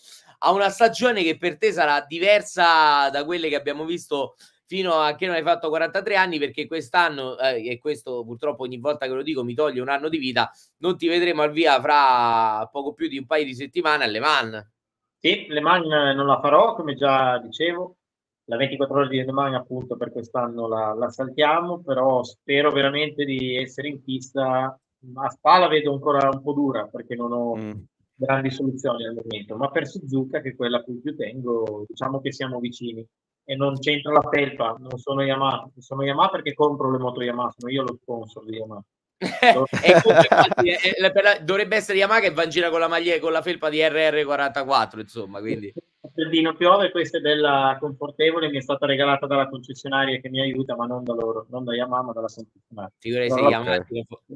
a una stagione che per te sarà diversa da quelle che abbiamo visto fino a che non hai fatto 43 anni, perché quest'anno, e questo purtroppo ogni volta che lo dico mi toglie un anno di vita, non ti vedremo al via fra poco più di un paio di settimane a Le Mans. Sì, Le Mans non la farò, come già dicevo, la 24 ore di Le Mans appunto per quest'anno la saltiamo, però spero veramente di essere in pista. A Spa la vedo ancora un po' dura perché non ho grandi soluzioni al momento, ma per Suzuka, che è quella a cui più tengo, diciamo che siamo vicini. E non c'entra la felpa, non sono Yamaha, sono Yamaha perché compro le moto Yamaha, sono io lo sponsor di Yamaha. Dovrebbe essere Yamaha che va in giro con la maglia, con la felpa di RR44, insomma, quindi. Perdino piove, questa è bella confortevole, mi è stata regalata dalla concessionaria che mi aiuta, ma non da loro, non da Yamaha, ma dalla concessionaria.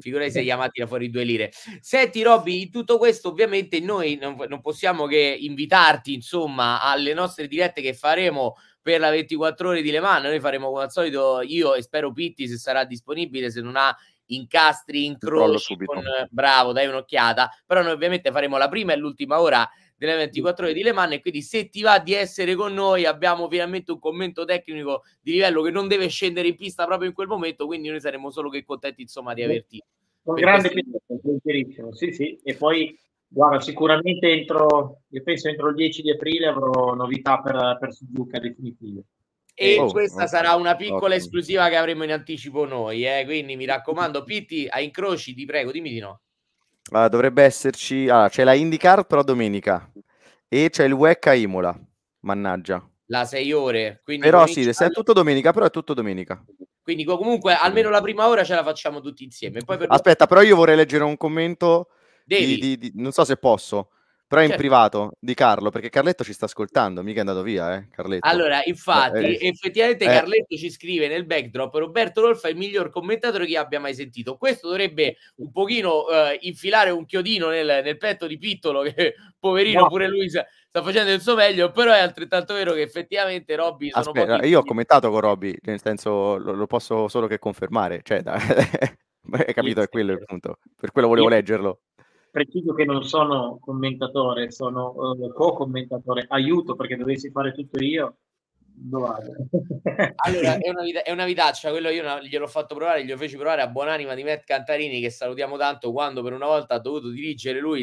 Figurati se Yamaha tira fuori 2 lire. Senti Robby, in tutto questo ovviamente noi non possiamo che invitarti insomma alle nostre dirette che faremo per la 24 ore di Le Mans. Noi faremo come al solito, io e spero Pitti, se sarà disponibile, se non ha incastri, incroci, bravo, dai un'occhiata, però noi ovviamente faremo la prima e l'ultima ora delle 24 ore di Le Mans, e quindi se ti va di essere con noi, abbiamo finalmente un commento tecnico di livello che non deve scendere in pista proprio in quel momento, quindi noi saremo solo che contenti insomma di averti. Con grande piacere, sì, e poi guarda, sicuramente io penso entro il 10 di aprile avrò novità per Suzuka definitive. E questa sarà una piccola esclusiva che avremo in anticipo noi, quindi mi raccomando Pitti, a incroci ti prego, dimmi di no. Dovrebbe esserci, c'è la IndyCar però domenica e c'è il WEC a Imola, mannaggia, la 6 ore, quindi però sì, è tutto domenica, però è tutto domenica, quindi comunque almeno la prima ora ce la facciamo tutti insieme. Poi aspetta, però io vorrei leggere un commento, non so se posso, Però certo, in privato di Carlo, perché Carletto ci sta ascoltando, mica è andato via, Carletto. Allora, infatti, effettivamente Carletto ci scrive nel backdrop: Roberto Rolfo è il miglior commentatore che abbia mai sentito. Questo dovrebbe un pochino infilare un chiodino nel petto di Pittolo, che poverino, no, pure lui sta facendo il suo meglio, però è altrettanto vero che effettivamente Robby... Aspetta, io ho commentato con Robby, nel senso lo posso solo che confermare, cioè, hai capito, è quello il punto, per quello volevo leggerlo. Preciso che non sono commentatore, sono co-commentatore, aiuto, perché dovessi fare tutto io, non vado. Allora, è una vitaccia, quello io gliel'ho fatto provare, glielo feci provare a buonanima di Matt Cantarini, che salutiamo tanto, quando per una volta ha dovuto dirigere lui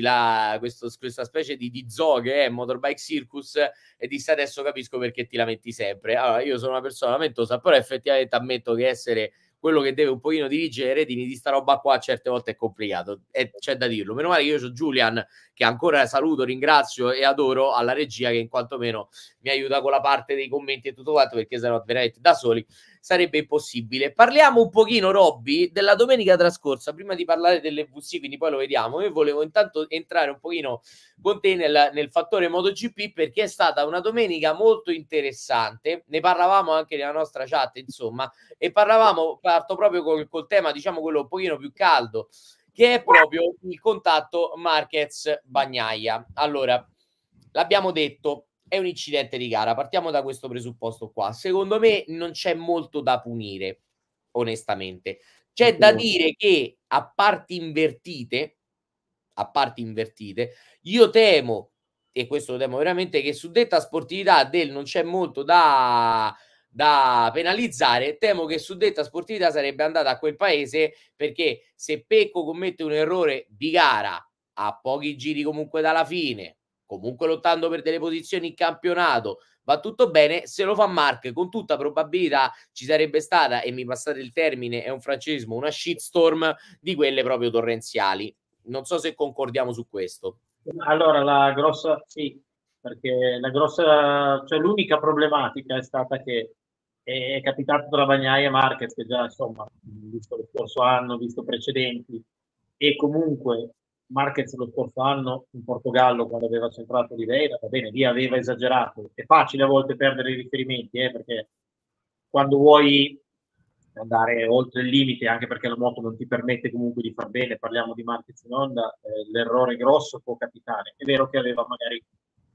questa specie di zoo che è Motorbike Circus, e disse: adesso capisco perché ti lamenti sempre. Allora, io sono una persona lamentosa, però effettivamente ammetto che essere quello che deve un pochino dirigere Redini di sta roba qua certe volte è complicato, c'è da dirlo. Meno male che io ho Julian, che ancora saluto, ringrazio e adoro, alla regia, che in quanto meno mi aiuta con la parte dei commenti e tutto quanto, perché sennò veramente da soli sarebbe impossibile. Parliamo un pochino, Robby, della domenica trascorsa, prima di parlare dell'EVC, quindi poi lo vediamo. Io volevo intanto entrare un pochino con te nel fattore MotoGP, perché è stata una domenica molto interessante, ne parlavamo anche nella nostra chat, insomma, e parlavamo... Parto proprio col tema, diciamo quello un pochino più caldo, che è proprio il contatto Marquez-Bagnaia. Allora, l'abbiamo detto, è un incidente di gara, partiamo da questo presupposto qua. Secondo me non c'è molto da punire, onestamente. C'è da dire che a parti invertite, io temo, e questo lo temo veramente, che su detta sportività del non c'è molto da penalizzare, temo che suddetta sportività sarebbe andata a quel paese, perché se Pecco commette un errore di gara a pochi giri comunque dalla fine, comunque lottando per delle posizioni in campionato, va tutto bene. Se lo fa Marc, con tutta probabilità ci sarebbe stata, e mi passate il termine, è un francesismo, una shitstorm di quelle proprio torrenziali. Non so se concordiamo su questo. Allora, cioè l'unica problematica è stata che è capitato tra Bagnaia e Marquez, che già, insomma, visto lo scorso anno, visto precedenti, e comunque Marquez lo scorso anno in Portogallo, quando aveva centrato Oliveira, va bene, lì aveva esagerato. È facile a volte perdere i riferimenti, perché quando vuoi andare oltre il limite, anche perché la moto non ti permette comunque di far bene, parliamo di Marquez in Honda, l'errore grosso può capitare. È vero che aveva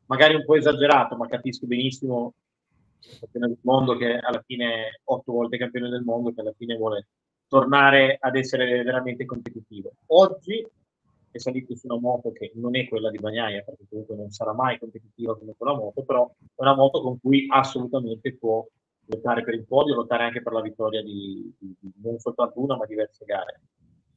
magari un po' esagerato, ma capisco benissimo campione del mondo, che alla fine 8 volte campione del mondo, che alla fine vuole tornare ad essere veramente competitivo. Oggi è salito su una moto che non è quella di Bagnaia, perché comunque non sarà mai competitiva come quella moto, però è una moto con cui assolutamente può lottare per il podio, lottare anche per la vittoria di non soltanto una, ma diverse gare.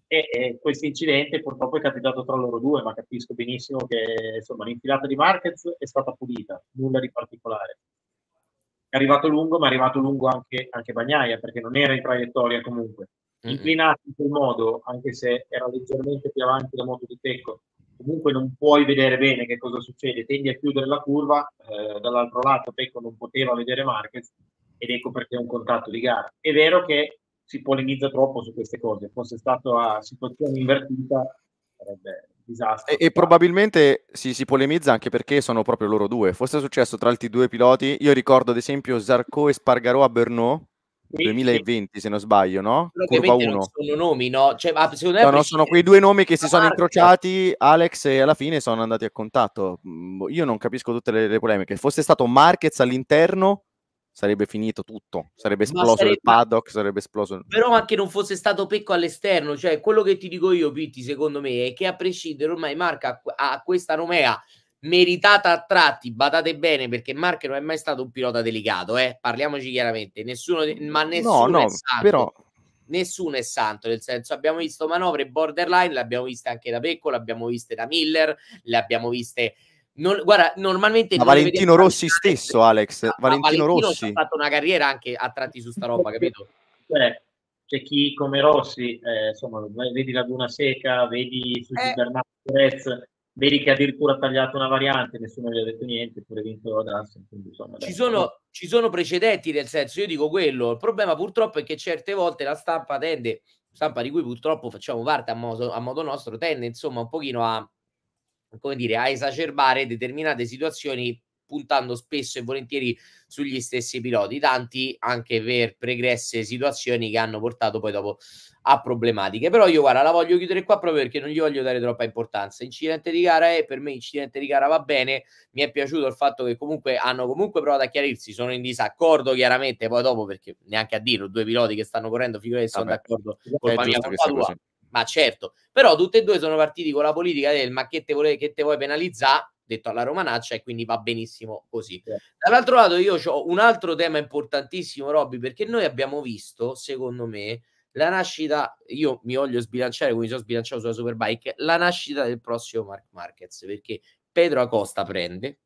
E questo incidente purtroppo è capitato tra loro due, ma capisco benissimo che, insomma, l'infilata di Marquez è stata pulita, nulla di particolare. È arrivato lungo, ma è arrivato lungo anche Bagnaia, perché non era in traiettoria comunque. Inclinato in quel modo, anche se era leggermente più avanti la moto di Pecco, comunque non puoi vedere bene che cosa succede, tendi a chiudere la curva, dall'altro lato Pecco non poteva vedere Marquez, ed ecco perché è un contatto di gara. È vero che si polemizza troppo su queste cose, fosse stato a situazione invertita sarebbe un disastro. E probabilmente si polemizza anche perché sono proprio loro due. Fosse successo tra altri due piloti, io ricordo ad esempio Zarco e Spargarò a Brno, sì, 2020, sì, se non sbaglio, no? Curva 1. Non sono nomi, no? Cioè, no, no, sono quei due nomi che si sono incrociati, Alex, e alla fine sono andati a contatto. Io non capisco tutte le polemiche. Fosse stato Marquez all'interno, sarebbe finito tutto, sarebbe esploso, il paddock sarebbe esploso. Però anche non fosse stato Pecco all'esterno, cioè quello che ti dico io, Pitti, secondo me è che a prescindere ormai Marc ha questa nomea meritata a tratti, badate bene, perché Marc non è mai stato un pilota delicato, parliamoci chiaramente, nessuno è santo, però nessuno è santo, nel senso, abbiamo visto manovre borderline, le abbiamo viste anche da Pecco, le abbiamo viste da Miller, le abbiamo viste... guarda, normalmente Valentino Rossi stesso, Alex. Valentino Rossi ha fatto una carriera anche a tratti su sta roba, capito? C'è chi come Rossi, insomma, vedi Laguna Seca, vedi su Bernardo Perez, vedi che addirittura ha tagliato una variante, nessuno gli ha detto niente, pure vinto ad Aston, quindi, insomma, ci sono precedenti, nel senso, io dico quello. Il problema purtroppo è che certe volte la stampa tende, stampa di cui purtroppo facciamo parte a modo nostro, tende, insomma, un pochino a come dire, a esacerbare determinate situazioni, puntando spesso e volentieri sugli stessi piloti, tanti anche per pregresse situazioni che hanno portato poi dopo a problematiche. Però io, guarda, la voglio chiudere qua proprio perché non gli voglio dare troppa importanza. Incidente di gara è, per me incidente di gara va bene, mi è piaciuto il fatto che comunque hanno comunque provato a chiarirsi, sono in disaccordo chiaramente poi dopo, perché neanche a dirlo, due piloti che stanno correndo, figurati, sono d'accordo, colpa mia, colpa tua, ma certo, però tutti e due sono partiti con la politica del ma che te vuoi penalizzare, detto alla romanaccia, e quindi va benissimo così. Dall'altro lato io ho un altro tema importantissimo, Robby, perché noi abbiamo visto, secondo me, la nascita, io mi voglio sbilanciare, quindi sono sbilanciato sulla Superbike, la nascita del prossimo Marc Marquez, perché Pedro Acosta prende,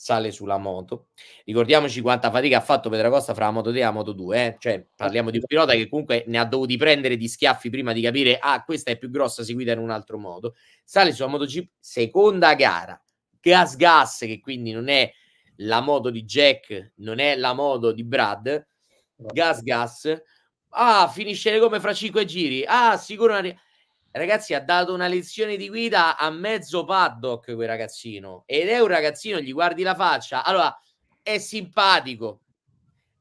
sale sulla moto, ricordiamoci quanta fatica ha fatto Pedro Acosta fra la Moto 3 e la Moto 2, cioè parliamo di un pilota che comunque ne ha dovuti prendere di schiaffi prima di capire, ah, questa è più grossa, seguita in un altro modo, sale sulla MotoGP, seconda gara, gas, che quindi non è la moto di Jack, non è la moto di Brad, gas, ah, finisce le gomme fra 5 giri, ah, sicuro una... Ragazzi, ha dato una lezione di guida a mezzo paddock quel ragazzino, ed è un ragazzino, gli guardi la faccia, allora è simpatico,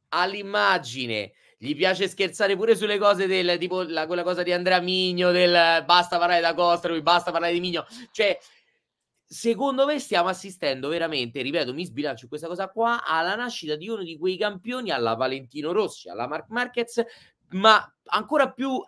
ha l'immagine, gli piace scherzare pure sulle cose del tipo quella cosa di Andrea Migno, del basta parlare da Costa, basta parlare di Migno, cioè secondo me stiamo assistendo veramente, ripeto, mi sbilancio in questa cosa qua, alla nascita di uno di quei campioni alla Valentino Rossi, alla Marc Marquez, ma ancora più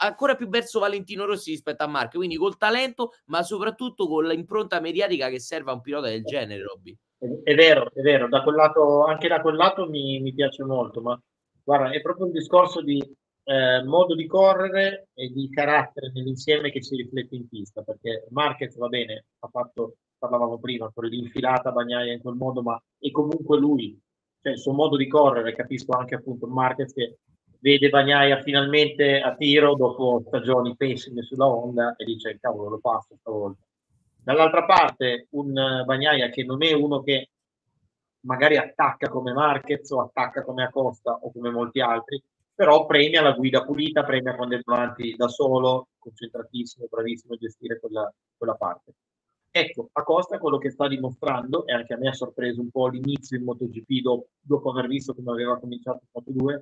verso Valentino Rossi rispetto a Marc, quindi col talento ma soprattutto con l'impronta mediatica che serve a un pilota del genere, Robby. È vero, da quel lato, anche da quel lato mi piace molto, ma guarda, è proprio un discorso di modo di correre e di carattere nell'insieme che si riflette in pista, perché Marquez, va bene, ha fatto, parlavamo prima, con l'infilata bagnaia in quel modo, ma è comunque lui, cioè il suo modo di correre, capisco anche appunto Marquez che vede Bagnaia finalmente a tiro dopo stagioni pessime sulla Honda e dice cavolo, lo passo stavolta. Dall'altra parte un Bagnaia che non è uno che magari attacca come Marquez o attacca come Acosta o come molti altri, però premia la guida pulita, premia quando è davanti da solo, concentratissimo, bravissimo a gestire quella parte. Ecco, Acosta quello che sta dimostrando, e anche a me ha sorpreso un po' l'inizio in MotoGP dopo aver visto come aveva cominciato in Moto2,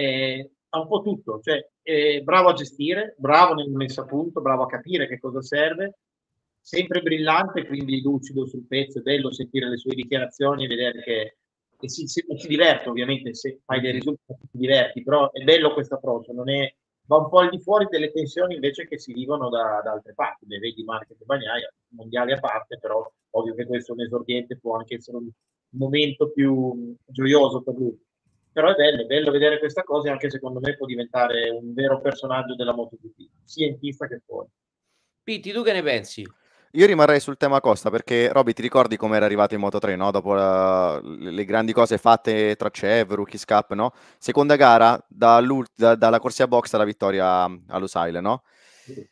ha un po' tutto, cioè bravo a gestire, bravo nel messo a punto, bravo a capire che cosa serve, sempre brillante, quindi lucido sul pezzo, è bello sentire le sue dichiarazioni e vedere che si diverte, ovviamente se fai dei risultati ti diverti, però è bello questo approccio, non è, va un po' al di fuori delle tensioni invece che si vivono da altre parti, le vedi Marquez e Bagnaia, mondiali a parte, però ovvio che questo è un esordiente, può anche essere un momento più gioioso per lui. Però è bello vedere questa cosa e anche secondo me può diventare un vero personaggio della MotoGP, sia in pista che fuori. Pitti, tu che ne pensi? Io rimarrei sul tema Costa, perché Robby, ti ricordi come era arrivato in Moto3, no? Dopo le grandi cose fatte tra CEV, Rookies Cup, no? Seconda gara, dalla corsia box alla vittoria a Lusail, no? Sì.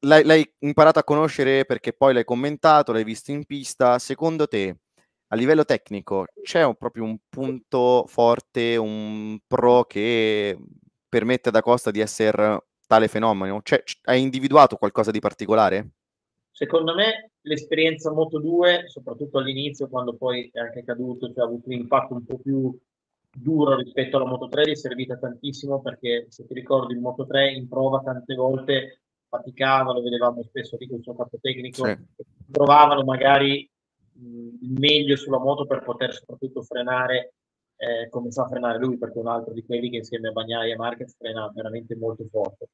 L'hai imparato a conoscere perché poi l'hai commentato, l'hai visto in pista, secondo te... A livello tecnico c'è proprio un punto forte, un pro che permette ad Acosta di essere tale fenomeno? Cioè, hai individuato qualcosa di particolare? Secondo me l'esperienza Moto2, soprattutto all'inizio, quando poi è anche caduto, cioè ha avuto un impatto un po' più duro rispetto alla Moto3, gli è servita tantissimo perché, se ti ricordi, il Moto3 in prova tante volte faticava, lo vedevamo spesso lì con il suo capo tecnico, sì. Provavano magari meglio sulla moto per poter soprattutto frenare come sa frenare lui, perché è un altro di quelli che insieme a Bagnaia e Marquez frena veramente molto forte.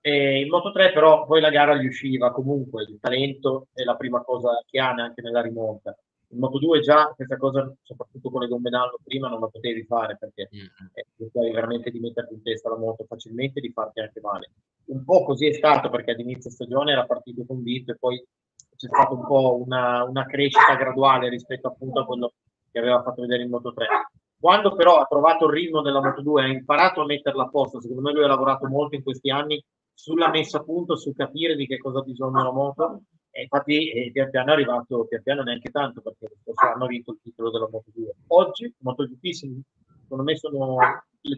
E in Moto3 però poi la gara gli usciva comunque, il talento è la prima cosa che ha anche nella rimonta. In Moto2 già questa cosa, soprattutto con le gomme d'anno prima, non la potevi fare perché potevi veramente di metterti in testa la moto facilmente e di farti anche male. Un po' così è stato perché ad inizio stagione era partito convinto e poi c'è stata un po' una crescita graduale rispetto appunto a quello che aveva fatto vedere in Moto3. Quando però ha trovato il ritmo della Moto2, ha imparato a metterla a posto, secondo me lui ha lavorato molto in questi anni sulla messa a punto, su capire di che cosa ha bisogno la moto, e infatti pian piano è arrivato, pian piano neanche tanto, perché hanno vinto il titolo della Moto2. Oggi MotoGP, secondo me, sono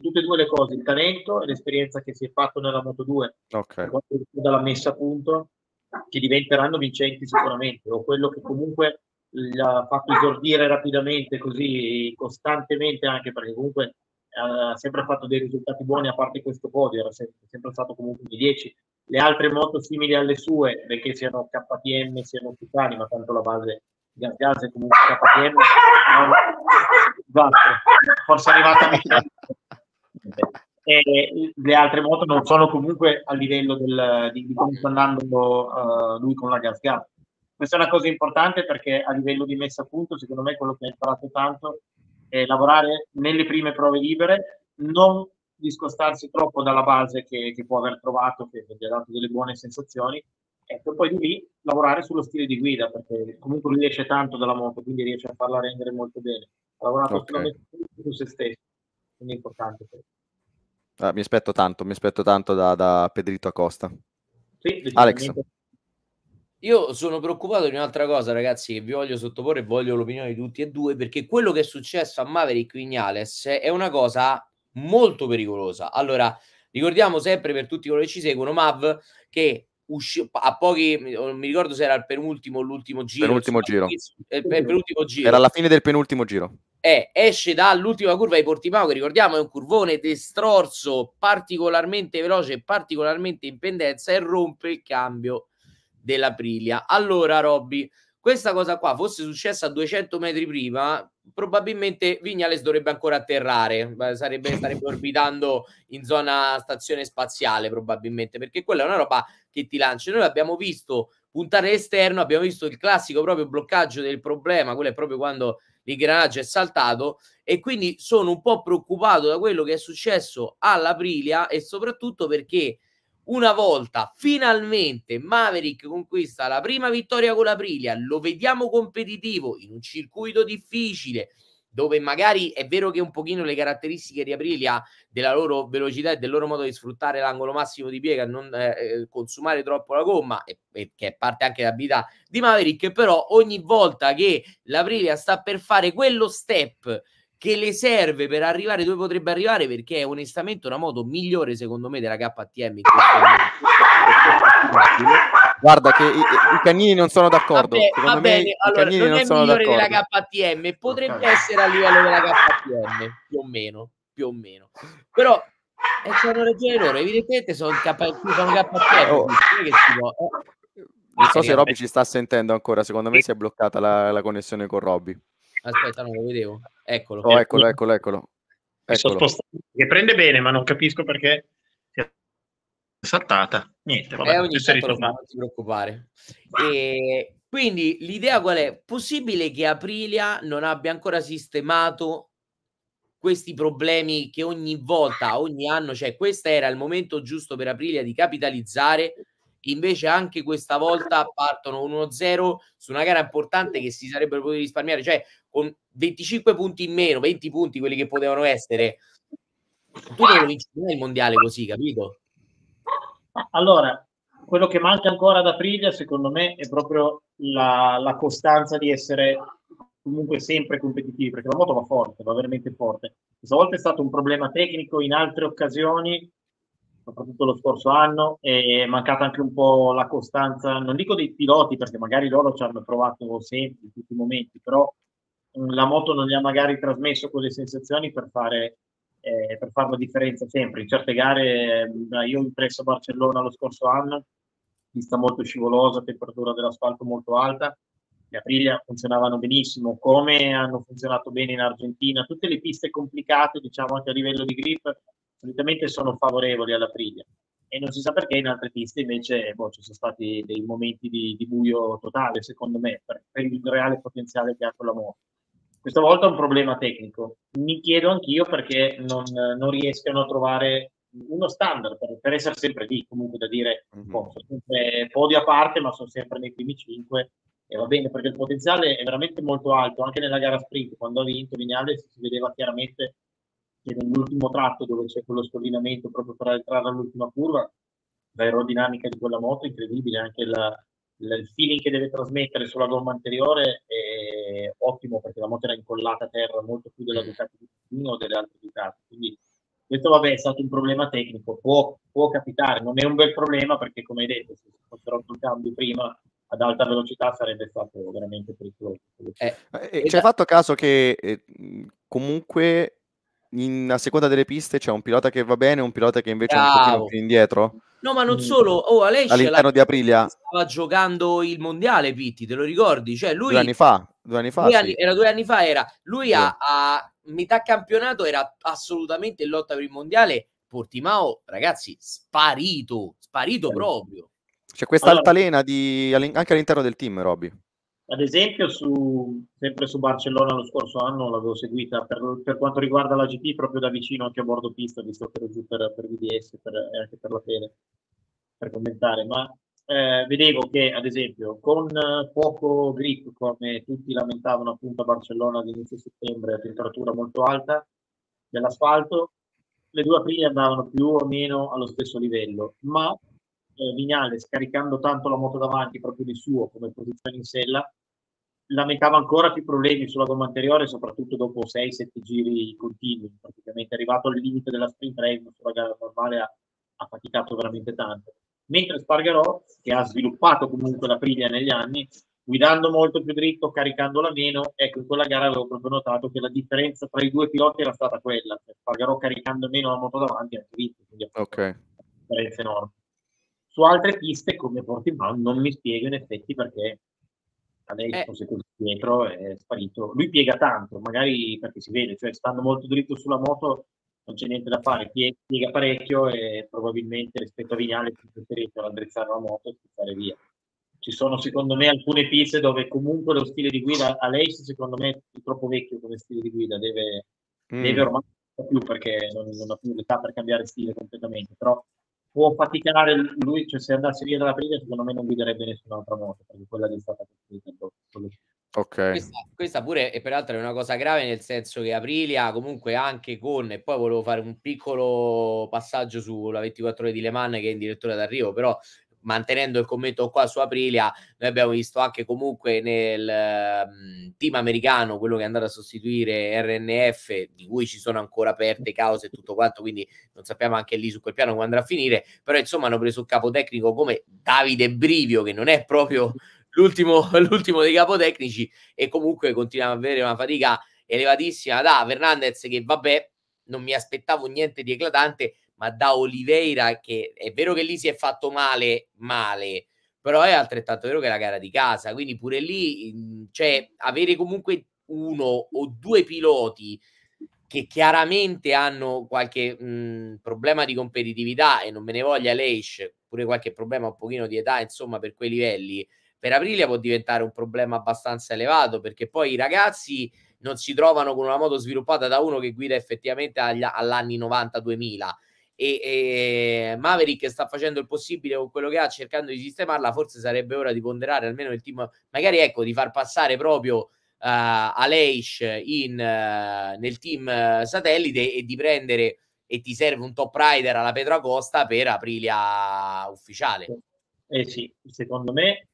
tutte e due le cose, il talento e l'esperienza che si è fatto nella Moto2, okay, dalla messa a punto, che diventeranno vincenti sicuramente, o quello che comunque l'ha fatto esordire rapidamente, così costantemente, anche perché comunque ha sempre fatto dei risultati buoni, a parte questo podio era sempre stato comunque di 10. Le altre moto simili alle sue, perché siano KTM, siano Ducati, ma tanto la base Gas è comunque KTM, forse è arrivata a e le altre moto non sono comunque a livello di come sta andando lui con la Gas. Questa è una cosa importante, perché a livello di messa a punto, secondo me, quello che ha imparato tanto è lavorare nelle prime prove libere, non discostarsi troppo dalla base che può aver trovato, che gli ha dato delle buone sensazioni, e poi di lì lavorare sullo stile di guida, perché comunque lui riesce tanto dalla moto, quindi riesce a farla rendere molto bene. Ha lavorato solamente su se stesso, quindi è importante. Mi aspetto tanto da Pedrito Acosta. Sì, Alex. Io sono preoccupato di un'altra cosa, ragazzi, che vi voglio sottoporre, voglio l'opinione di tutti e due, perché quello che è successo a Maverick Viñales è una cosa molto pericolosa. Allora, ricordiamo sempre per tutti coloro che ci seguono, Mav, che a pochi, mi ricordo se era il penultimo o l'ultimo giro. Penultimo giro. Era alla fine del penultimo giro. Esce dall'ultima curva di Portimão, che ricordiamo è un curvone destrorso, particolarmente veloce, particolarmente in pendenza, e rompe il cambio dell'Aprilia. Allora, Robby, questa cosa qua fosse successa a 200 metri prima, probabilmente Viñales dovrebbe ancora atterrare, starebbe orbitando in zona stazione spaziale probabilmente, perché quella è una roba che ti lancia. Noi l'abbiamo visto puntare all'esterno, abbiamo visto il classico proprio bloccaggio del problema, quello è proprio quando l'ingranaggio è saltato, e quindi sono un po' preoccupato da quello che è successo all'Aprilia, e soprattutto perché una volta finalmente Maverick conquista la prima vittoria con l'Aprilia, lo vediamo competitivo in un circuito difficile, dove magari è vero che un pochino le caratteristiche di Aprilia, della loro velocità e del loro modo di sfruttare l'angolo massimo di piega, non consumare troppo la gomma, e che è parte anche dell'abilità di Maverick, però ogni volta che l'Aprilia sta per fare quello step che le serve per arrivare dove potrebbe arrivare, perché è onestamente una moto migliore secondo me della KTM in questo momento. Guarda che i canini non sono d'accordo. Allora, non è migliore della KTM, potrebbe essere a livello della KTM più o meno, però c'hanno ragione loro, evidentemente sono KTM. Non so se Robby ci sta sentendo ancora, secondo me si è bloccata la connessione con Robby. Aspetta, non lo vedevo. Eccolo. Oh, eccolo. Che prende bene, ma non capisco perché si è saltata. Niente, vabbè, ogni tanto non ti preoccupare. E quindi l'idea qual è? Possibile che Aprilia non abbia ancora sistemato questi problemi che ogni volta, ogni anno, cioè questo era il momento giusto per Aprilia di capitalizzare. Invece anche questa volta partono 1-0 su una gara importante che si sarebbero potuti risparmiare, cioè con 25 punti in meno, 20 punti quelli che potevano essere. Tu non lo vinci mai il mondiale così, capito? Allora, quello che manca ancora ad Aprilia secondo me è proprio la costanza di essere comunque sempre competitivi, perché la moto va forte, va veramente forte. Questa volta è stato un problema tecnico, in altre occasioni, soprattutto lo scorso anno, è mancata anche un po' la costanza, non dico dei piloti, perché magari loro ci hanno provato sempre in tutti i momenti, però la moto non gli ha magari trasmesso quelle sensazioni per fare la differenza sempre. In certe gare, io ho impresso a Barcellona lo scorso anno, pista molto scivolosa, temperatura dell'asfalto molto alta, le Aprilia funzionavano benissimo, come hanno funzionato bene in Argentina. Tutte le piste complicate, diciamo anche a livello di grip, solitamente sono favorevoli all'Aprilia, e non si sa perché in altre piste invece ci sono stati dei momenti di buio totale, secondo me, per il reale potenziale che ha con la moto. Questa volta è un problema tecnico, mi chiedo anch'io perché non riescano a trovare uno standard per essere sempre lì, comunque da dire sono sempre podio a parte, ma sono sempre nei primi 5, e va bene, perché il potenziale è veramente molto alto. Anche nella gara sprint, quando ha vinto Viñales, si vedeva chiaramente nell'ultimo tratto, dove c'è quello scollinamento proprio per entrare all'ultima curva, l'aerodinamica di quella moto è incredibile, anche il feeling che deve trasmettere sulla gomma anteriore è ottimo, perché la moto era incollata a terra molto più della Ducati o delle altre Ducati, quindi Questo vabbè è stato un problema tecnico, può capitare, non è un bel problema perché come hai detto, se fosse rotto il cambio prima ad alta velocità sarebbe stato veramente pericoloso. C'è fatto caso che comunque a seconda delle piste c'è un pilota che va bene e un pilota che invece è un pochino più indietro? No, ma non solo, Aleix all'interno di Aprilia stava giocando il mondiale, Pitti, te lo ricordi? Cioè, lui, due anni fa, a metà campionato era assolutamente in lotta per il mondiale. Portimão, ragazzi, sparito proprio. C'è questa altalena anche all'interno del team, Roby. Ad esempio, sempre su Barcellona lo scorso anno l'avevo seguita per quanto riguarda la GP, proprio da vicino, anche a bordo pista, visto che ero giù per VDS e anche per la tele, per commentare, ma vedevo che, ad esempio, con poco grip, come tutti lamentavano appunto a Barcellona all'inizio settembre, temperatura molto alta dell'asfalto, le due Aprilia andavano più o meno allo stesso livello, ma Vignales, caricando tanto la moto davanti proprio di suo come posizione in sella, lamentava ancora più problemi sulla gomma anteriore, soprattutto dopo 6-7 giri continui, praticamente arrivato al limite della sprint race sulla gara normale ha faticato veramente tanto, mentre Spargarò, che ha sviluppato comunque l'Aprilia negli anni, guidando molto più dritto, caricandola meno, ecco, in quella gara avevo proprio notato che la differenza tra i due piloti era stata quella, Spargarò caricando meno la moto davanti ha vinto, quindi una differenza enorme. Su altre piste come Portimão non mi spiego in effetti perché adesso se così dietro è sparito, lui piega tanto, magari perché si vede, cioè stando molto dritto sulla moto non c'è niente da fare, piega parecchio e probabilmente rispetto a Vignale si preferisce raddrizzare la moto e stare via. Ci sono secondo me alcune piste dove comunque lo stile di guida, Aleix secondo me è troppo vecchio come stile di guida, deve ormai più perché non ha più l'età per cambiare stile completamente, però può faticare lui, cioè se andasse via dall'Aprilia secondo me non guiderebbe nessun'altra moto perché quella è stata costruita. Ok, questa pure e peraltro è una cosa grave, nel senso che Aprilia comunque anche con, e poi volevo fare un piccolo passaggio sulla 24 ore di Le Mans che è in direttura d'arrivo, però mantenendo il commento qua su Aprilia, noi abbiamo visto anche comunque nel team americano, quello che è andato a sostituire RNF, di cui ci sono ancora aperte cause e tutto quanto, quindi non sappiamo anche lì su quel piano come andrà a finire, però insomma hanno preso un capotecnico come Davide Brivio, che non è proprio l'ultimo dei capotecnici, e comunque continuiamo a vedere una fatica elevatissima da Fernandez, che vabbè non mi aspettavo niente di eclatante, ma da Oliveira, che è vero che lì si è fatto male, però è altrettanto vero che è la gara di casa, quindi pure lì, cioè, avere comunque uno o due piloti che chiaramente hanno qualche problema di competitività, e non me ne voglia Aleix, pure qualche problema un pochino di età, insomma, per quei livelli, per Aprilia può diventare un problema abbastanza elevato, perché poi i ragazzi non si trovano con una moto sviluppata da uno che guida effettivamente all'anni 90-2000, e Maverick sta facendo il possibile con quello che ha, cercando di sistemarla. Forse sarebbe ora di ponderare almeno il team, magari ecco, di far passare proprio Aleix nel team satellite e di prendere, e ti serve un top rider alla Pedro Acosta per Aprilia ufficiale. Sì, secondo me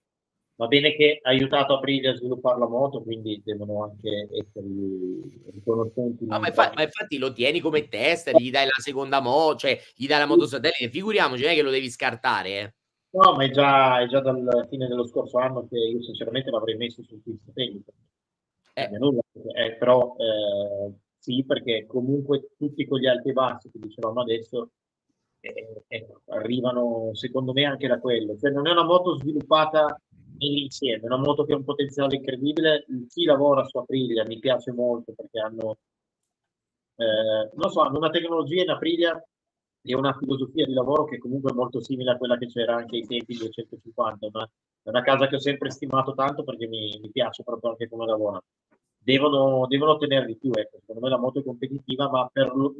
va bene che ha aiutato Aprilia a sviluppare la moto, quindi devono anche essere riconoscenti. No, ma infatti lo tieni come tester, gli dai la seconda moto, cioè gli dai la moto satellite, figuriamoci, non è che lo devi scartare. No, ma è già dal fine dello scorso anno che io sinceramente l'avrei messo sul team satellite. Però sì, perché comunque tutti con gli alti e bassi che dicevamo adesso arrivano secondo me anche da quello. Cioè non è una moto sviluppata insieme, una moto che ha un potenziale incredibile. Chi lavora su Aprilia mi piace molto perché hanno hanno una tecnologia in Aprilia e una filosofia di lavoro che comunque è molto simile a quella che c'era anche ai tempi 250, ma è una casa che ho sempre stimato tanto perché mi piace proprio anche come lavora. Devono ottenere di più, ecco. Secondo me la moto è competitiva, ma per lo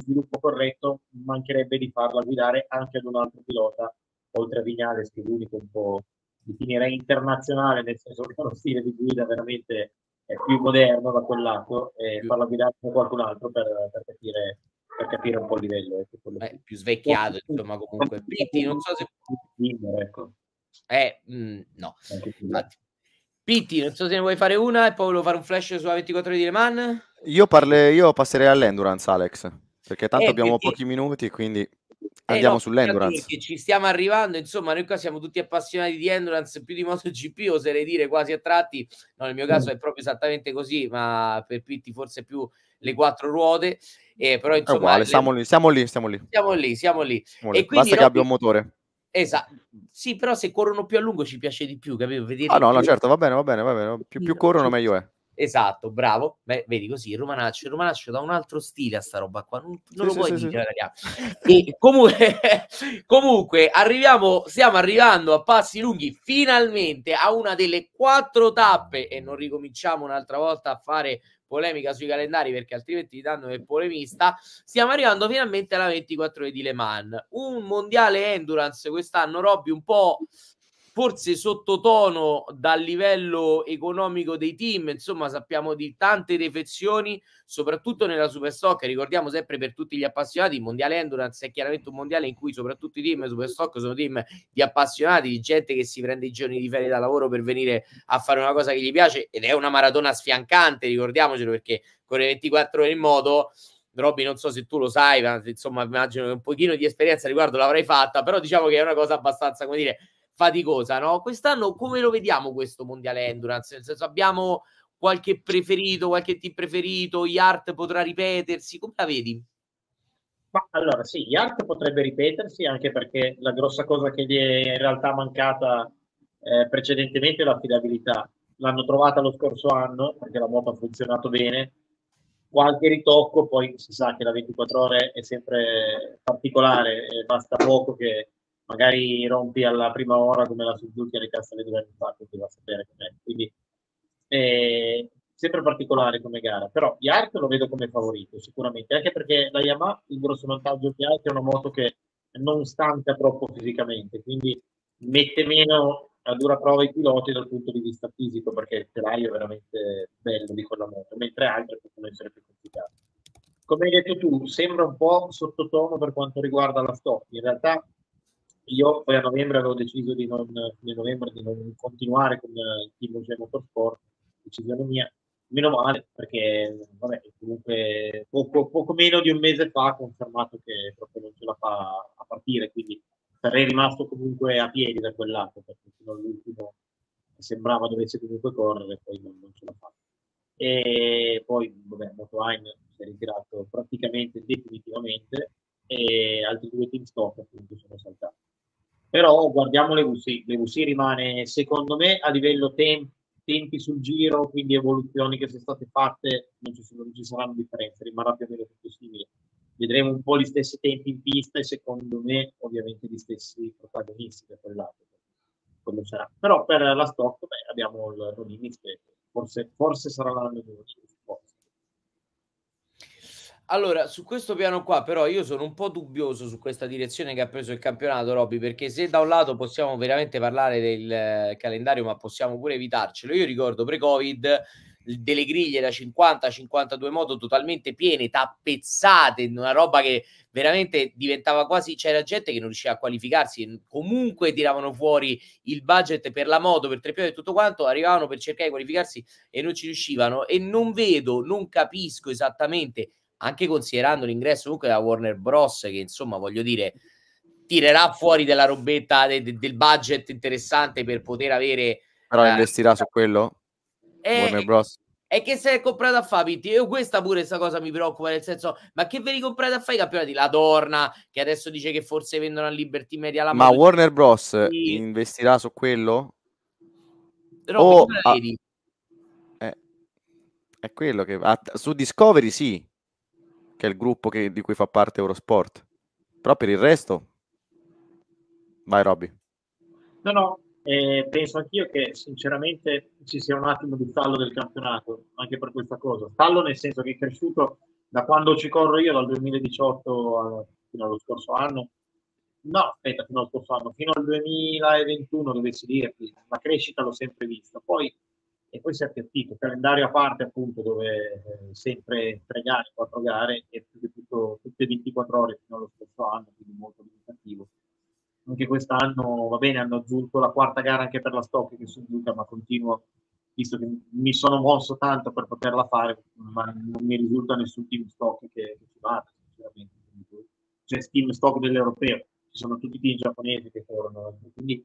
sviluppo corretto mancherebbe di farla guidare anche ad un altro pilota oltre a Vignales, che è l'unico un po' definirei internazionale, nel senso che lo stile di guida veramente è più moderno da quel lato, e farla guidare con qualcun altro per capire un po' il livello. Più svecchiato, insomma, comunque. Pitti, non so se... Ecco. No. Infatti. Pitti, non so se ne vuoi fare una, e poi volevo fare un flash sulla 24 ore di Le Mans. Io passerei all'endurance, Alex. Perché tanto abbiamo pochi minuti, quindi andiamo sull'endurance. Ci stiamo arrivando, insomma, noi qua siamo tutti appassionati di endurance, più di MotoGP, oserei dire quasi a tratti. No, nel mio caso è proprio esattamente così, ma per Pitti forse più le quattro ruote. Però insomma, uguale, siamo lì. E quindi, basta che abbia un motore. Esatto, sì, però se corrono più a lungo ci piace di più, capito? Vedere certo, va bene. Più corrono meglio è. Esatto, bravo. Beh, vedi così, il romanaccio dà un altro stile a sta roba qua, non lo puoi dire. E comunque stiamo arrivando a passi lunghi finalmente a una delle quattro tappe, e non ricominciamo un'altra volta a fare polemica sui calendari perché altrimenti ti danno del polemista. Stiamo arrivando finalmente alla 24 ore di Le Mans, un mondiale endurance quest'anno, Robby, un po' forse sottotono dal livello economico dei team. Insomma, sappiamo di tante defezioni, soprattutto nella Superstock. Ricordiamo sempre, per tutti gli appassionati, il mondiale endurance è chiaramente un mondiale in cui soprattutto i team Superstock sono team di appassionati, di gente che si prende i giorni di ferie da lavoro per venire a fare una cosa che gli piace, ed è una maratona sfiancante, ricordiamocelo, perché con le 24 ore in moto, Robby, non so se tu lo sai, ma insomma immagino che un pochino di esperienza riguardo l'avrai fatta, però diciamo che è una cosa abbastanza, come dire, faticosa, no? Quest'anno come lo vediamo questo mondiale endurance? Nel senso, abbiamo qualche preferito, qualche team preferito? Yard potrà ripetersi? Come la vedi? Ma allora sì, Yard potrebbe ripetersi, anche perché la grossa cosa che gli è in realtà mancata precedentemente è l'affidabilità. L'hanno trovata lo scorso anno perché la moto ha funzionato bene, qualche ritocco, poi si sa che la 24 ore è sempre particolare, basta poco che magari rompi alla prima ora, come la Suzuki a Casale 2 anni fa, che va a sapere com'è. Quindi sempre particolare come gara, però Yard lo vedo come favorito sicuramente, anche perché la Yamaha, il grosso vantaggio che ha è una moto che non stanca troppo fisicamente, quindi mette meno a dura prova i piloti dal punto di vista fisico, perché il telaio è veramente bello di quella moto, mentre altre possono essere più complicate. Come hai detto tu, sembra un po' sottotono per quanto riguarda la stock. In realtà io poi a novembre avevo deciso di non continuare con il team QJ Motorsport, decisione mia, meno male, perché vabbè, comunque poco meno di un mese fa ha confermato che proprio non ce la fa a partire, quindi sarei rimasto comunque a piedi da quel lato, perché fino all'ultimo sembrava dovesse comunque correre, poi non ce la fa. E poi vabbè, Motohain si è ritirato praticamente definitivamente, e altri due team stop appunto sono saltati. Però guardiamo le VC. Le VC rimane, secondo me, a livello tempi sul giro, quindi evoluzioni che sono state fatte, non ci saranno differenze, rimarrà più o meno tutto simile. Vedremo un po' gli stessi tempi in pista e secondo me ovviamente gli stessi protagonisti da quel lato. Quello sarà. Però per la stock abbiamo il Ronini, che forse sarà l'anno di Ronini. Allora, su questo piano qua però io sono un po' dubbioso su questa direzione che ha preso il campionato, Robby, perché se da un lato possiamo veramente parlare del calendario, ma possiamo pure evitarcelo. Io ricordo pre-Covid delle griglie da 50-52 moto totalmente piene, tappezzate, una roba che veramente diventava quasi, c'era gente che non riusciva a qualificarsi, comunque tiravano fuori il budget per la moto, per tre piani e tutto quanto, arrivavano per cercare di qualificarsi e non ci riuscivano. E non capisco esattamente, anche considerando l'ingresso comunque da Warner Bros, che insomma, voglio dire, tirerà fuori della robetta del budget interessante per poter avere, però investirà su quello Warner Bros. E che se è comprato a fare, Pitti? Io questa cosa mi preoccupa, nel senso, ma che ve li comprate a fare i campionati? La Dorna, che adesso dice che forse vendono a Liberty Media la moto, ma Warner Bros investirà su quello? Però è quello che su Discovery, sì, che è il gruppo di cui fa parte Eurosport. Però per il resto, vai Robby. Penso anch'io che sinceramente ci sia un attimo di stallo del campionato, anche per questa cosa. Stallo nel senso che è cresciuto da quando ci corro io, dal 2018 fino allo scorso anno. No, aspetta, fino allo scorso anno, fino al 2021 dovessi dirti, la crescita l'ho sempre vista. E poi si è appiattito, calendario a parte appunto, dove sempre 3 gare, 4 gare e tutte 24 ore fino allo scorso anno, quindi molto limitativo. Anche quest'anno va bene, hanno aggiunto la 4ª gara anche per la stock che su Duca, ma continuo, visto che mi sono mosso tanto per poterla fare, ma non mi risulta nessun team stock che ci vada, sinceramente. C'è Steam Stock dell'Europeo, ci sono tutti i team giapponesi che corrono, quindi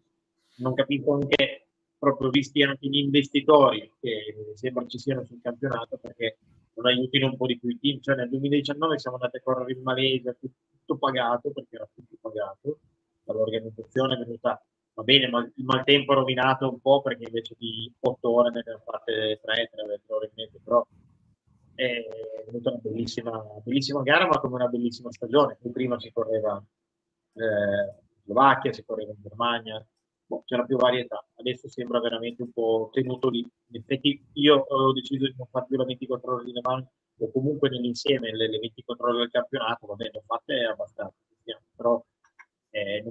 non capisco anche, proprio visti anche gli investitori che sembra ci siano sul campionato, perché non aiutino un po' di più i team. Cioè nel 2019 siamo andati a correre in Malesia, tutto pagato, perché era tutto pagato dall'organizzazione, è venuta va bene, ma il maltempo ha rovinato un po', perché invece di 8 ore ne abbiamo fatte 3 ore e mezzo, però è venuta una bellissima gara, ma come una bellissima stagione. Prima si correva in Slovacchia, si correva in Germania, c'era più varietà. Adesso sembra veramente un po' tenuto lì. In effetti io ho deciso di non far più la 24 ore di Le Mans, o comunque nell'insieme le 24 ore del campionato, va bene, le ho fatte abbastanza, però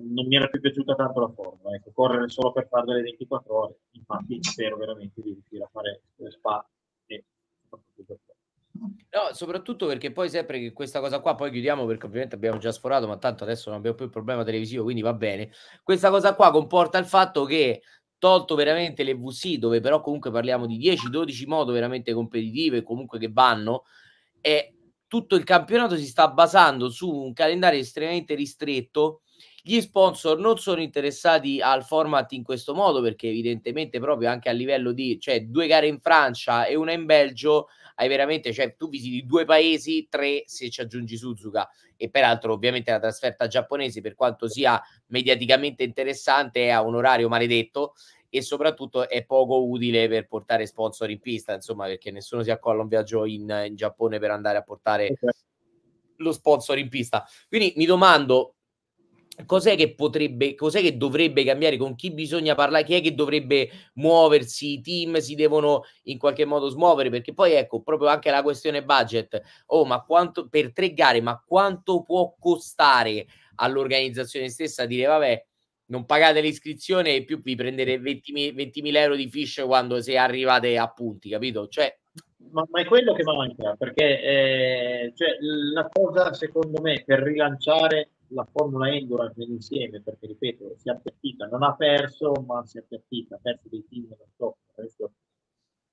non mi era più piaciuta tanto la formula, ecco, correre solo per fare delle 24 ore. Infatti spero veramente di riuscire a fare Spa e soprattutto per te. No, soprattutto perché poi sempre che questa cosa qua, poi chiudiamo perché ovviamente abbiamo già sforato, ma tanto adesso non abbiamo più il problema televisivo, quindi va bene. Questa cosa qua comporta il fatto che, tolto veramente le VC, dove però comunque parliamo di 10-12 moto veramente competitive, comunque che vanno, e tutto il campionato si sta basando su un calendario estremamente ristretto. Gli sponsor non sono interessati al format in questo modo, perché evidentemente proprio anche a livello di, cioè, 2 gare in Francia e una in Belgio, hai veramente, cioè, tu visiti 2 paesi, 3 se ci aggiungi Suzuka, e peraltro ovviamente la trasferta giapponese, per quanto sia mediaticamente interessante, è a un orario maledetto e soprattutto è poco utile per portare sponsor in pista, insomma, perché nessuno si accolla un viaggio in Giappone per andare a portare lo sponsor in pista. Quindi mi domando, cos'è che dovrebbe cambiare, con chi bisogna parlare, chi è che dovrebbe muoversi, i team si devono in qualche modo smuovere, perché poi ecco, proprio anche la questione budget, oh, ma quanto per 3 gare, ma quanto può costare all'organizzazione stessa dire vabbè, non pagate l'iscrizione e più vi prendete 20.000 euro di fish quando se arrivate a punti, capito? Cioè, ma è quello che manca, perché cioè, la cosa secondo me per rilanciare la Formula Endurance nell'insieme, perché ripeto, si è appiattita, non ha perso, ma si è appiattita, ha perso dei team, non so, adesso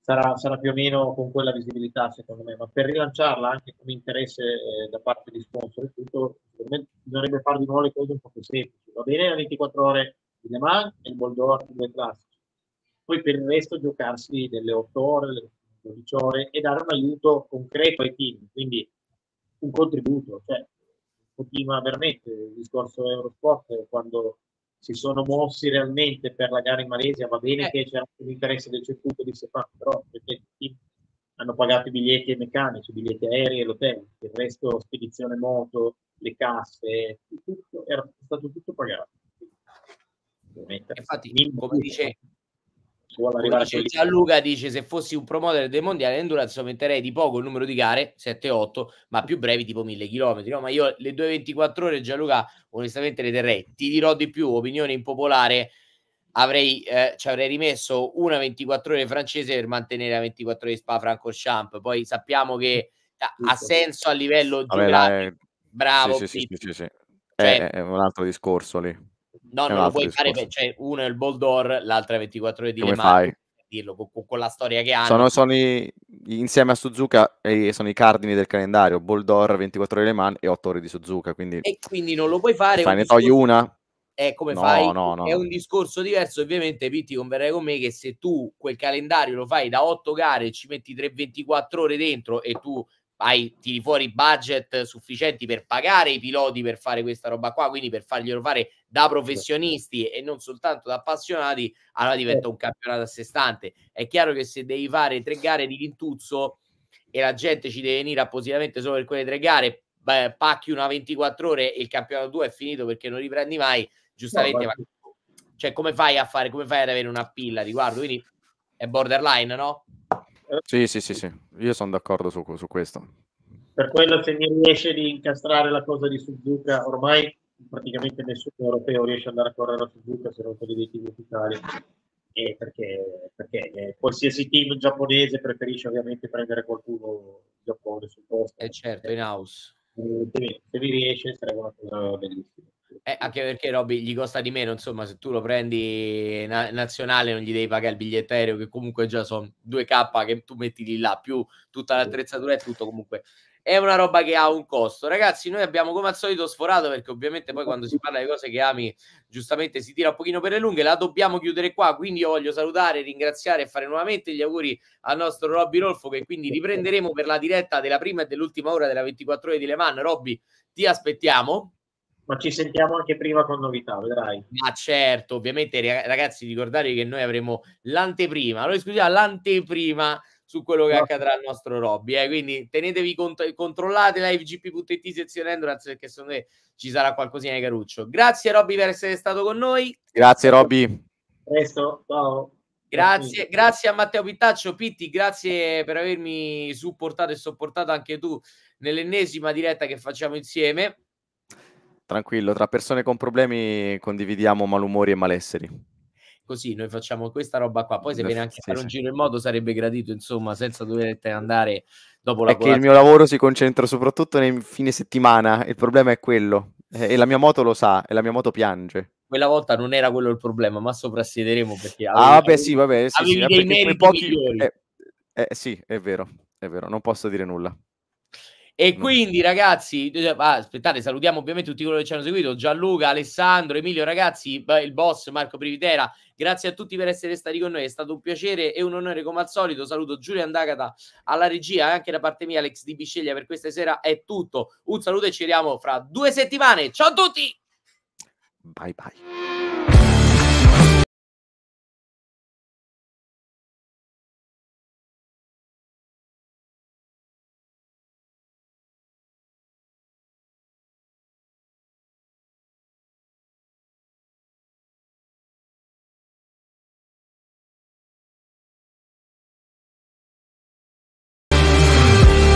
sarà più o meno con quella visibilità secondo me, ma per rilanciarla anche con interesse da parte di sponsor e tutto, secondo me bisognerebbe fare di nuovo le cose un po' più semplici. Va bene la 24 ore di Le Mans e il Boldor due classici, poi per il resto giocarsi delle 8 ore, le 12 ore, e dare un aiuto concreto ai team, quindi un contributo, cioè continua veramente il discorso Eurosport, quando si sono mossi realmente per la gara in Malesia, va bene che c'era anche l'interesse del circuito di Sepang, però perché hanno pagato i biglietti meccanici, i biglietti aerei e l'hotel, il resto spedizione moto, le casse, tutto, era stato tutto pagato. Infatti, come dice Gianluca, dice: se fossi un promoter dei mondiali endurance aumenterei di poco il numero di gare 7-8, ma più brevi, tipo 1000 km. No, ma io le 24 ore, Gianluca, onestamente le terrei. Ti dirò di più, opinione impopolare, ci avrei rimesso una 24 ore francese per mantenere la 24 ore di Spa-Francorchamps. Poi sappiamo che ha senso a livello geografico. Bravo, sì. Cioè, è un altro discorso lì. No, non lo puoi discorso. Fare, cioè, uno è il Boldor, l'altra è 24 ore di Le Mans, dirlo con la storia che hanno. Insieme a Suzuka sono i cardini del calendario, Boldor, 24 ore di Le Mans e 8 ore di Suzuka. Quindi non lo puoi fare. Ne togli una? Come no, fai? No. È un discorso diverso, ovviamente. Pitti, converrai con me che se tu quel calendario lo fai da 8 gare, ci metti 24 ore dentro e tu tiri fuori budget sufficienti per pagare i piloti per fare questa roba qua, quindi per farglielo fare da professionisti e non soltanto da appassionati, allora diventa un campionato a sé stante. È chiaro che se devi fare 3 gare di rintuzzo e la gente ci deve venire appositamente solo per quelle 3 gare, pacchi una 24 ore e il campionato 2 è finito perché non riprendi mai, giustamente, ma cioè, come fai ad avere una pilla di guardo? Quindi è borderline, no? Sì, io sono d'accordo su questo. Per quello, se mi riesce di incastrare la cosa di Suzuka, ormai praticamente nessun europeo riesce ad andare a correre a Suzuka se non quelli dei team ufficiali, perché qualsiasi team giapponese preferisce ovviamente prendere qualcuno in Giappone sul posto. Certo, in house. Se vi riesce sarebbe una cosa bellissima. Anche perché Robby gli costa di meno, insomma, se tu lo prendi nazionale non gli devi pagare il biglietto aereo, che comunque già sono 2.000 che tu metti lì là, più tutta l'attrezzatura e tutto. Comunque è una roba che ha un costo. Ragazzi, noi abbiamo come al solito sforato, perché ovviamente poi quando si parla di cose che ami giustamente si tira un pochino per le lunghe, la dobbiamo chiudere qua, quindi io voglio salutare, ringraziare e fare nuovamente gli auguri al nostro Robby Rolfo, che quindi riprenderemo per la diretta della prima e dell'ultima ora della 24 ore di Le Mans. Robby, ti aspettiamo. Ma ci sentiamo anche prima con novità, vedrai. Ma certo, ovviamente ragazzi, ricordatevi che noi avremo l'anteprima, noi scusiamo, l'anteprima su quello che accadrà al nostro Robby, quindi tenetevi conto, controllate livegp.it sezione Endurance, perché secondo me ci sarà qualcosina di caruccio. Grazie Robby per essere stato con noi. Grazie Robby. Presto, ciao. Grazie, grazie a Matteo Pittaccio. Pitti, grazie per avermi supportato e sopportato anche tu nell'ennesima diretta che facciamo insieme. Tranquillo, tra persone con problemi condividiamo malumori e malesseri. Così noi facciamo questa roba qua. Poi se viene anche a fare un giro in moto sarebbe gradito, insomma, senza dover andare dopo la colazione. È che il mio lavoro si concentra soprattutto nel fine settimana, il problema è quello. E la mia moto lo sa, e la mia moto piange. Quella volta non era quello il problema, ma soprassiederemo perché... Ah, beh, sì, vabbè, sì, perché quei pochi... sì, è vero, non posso dire nulla. E quindi ragazzi, aspettate, salutiamo ovviamente tutti coloro che ci hanno seguito, Gianluca, Alessandro, Emilio, ragazzi, il boss, Marco Privitera, grazie a tutti per essere stati con noi, è stato un piacere e un onore come al solito. Saluto Julian D'Agata alla regia e anche da parte mia Alex di Bisceglia. Per questa sera è tutto, un saluto e ci vediamo fra 2 settimane, ciao a tutti! Bye bye.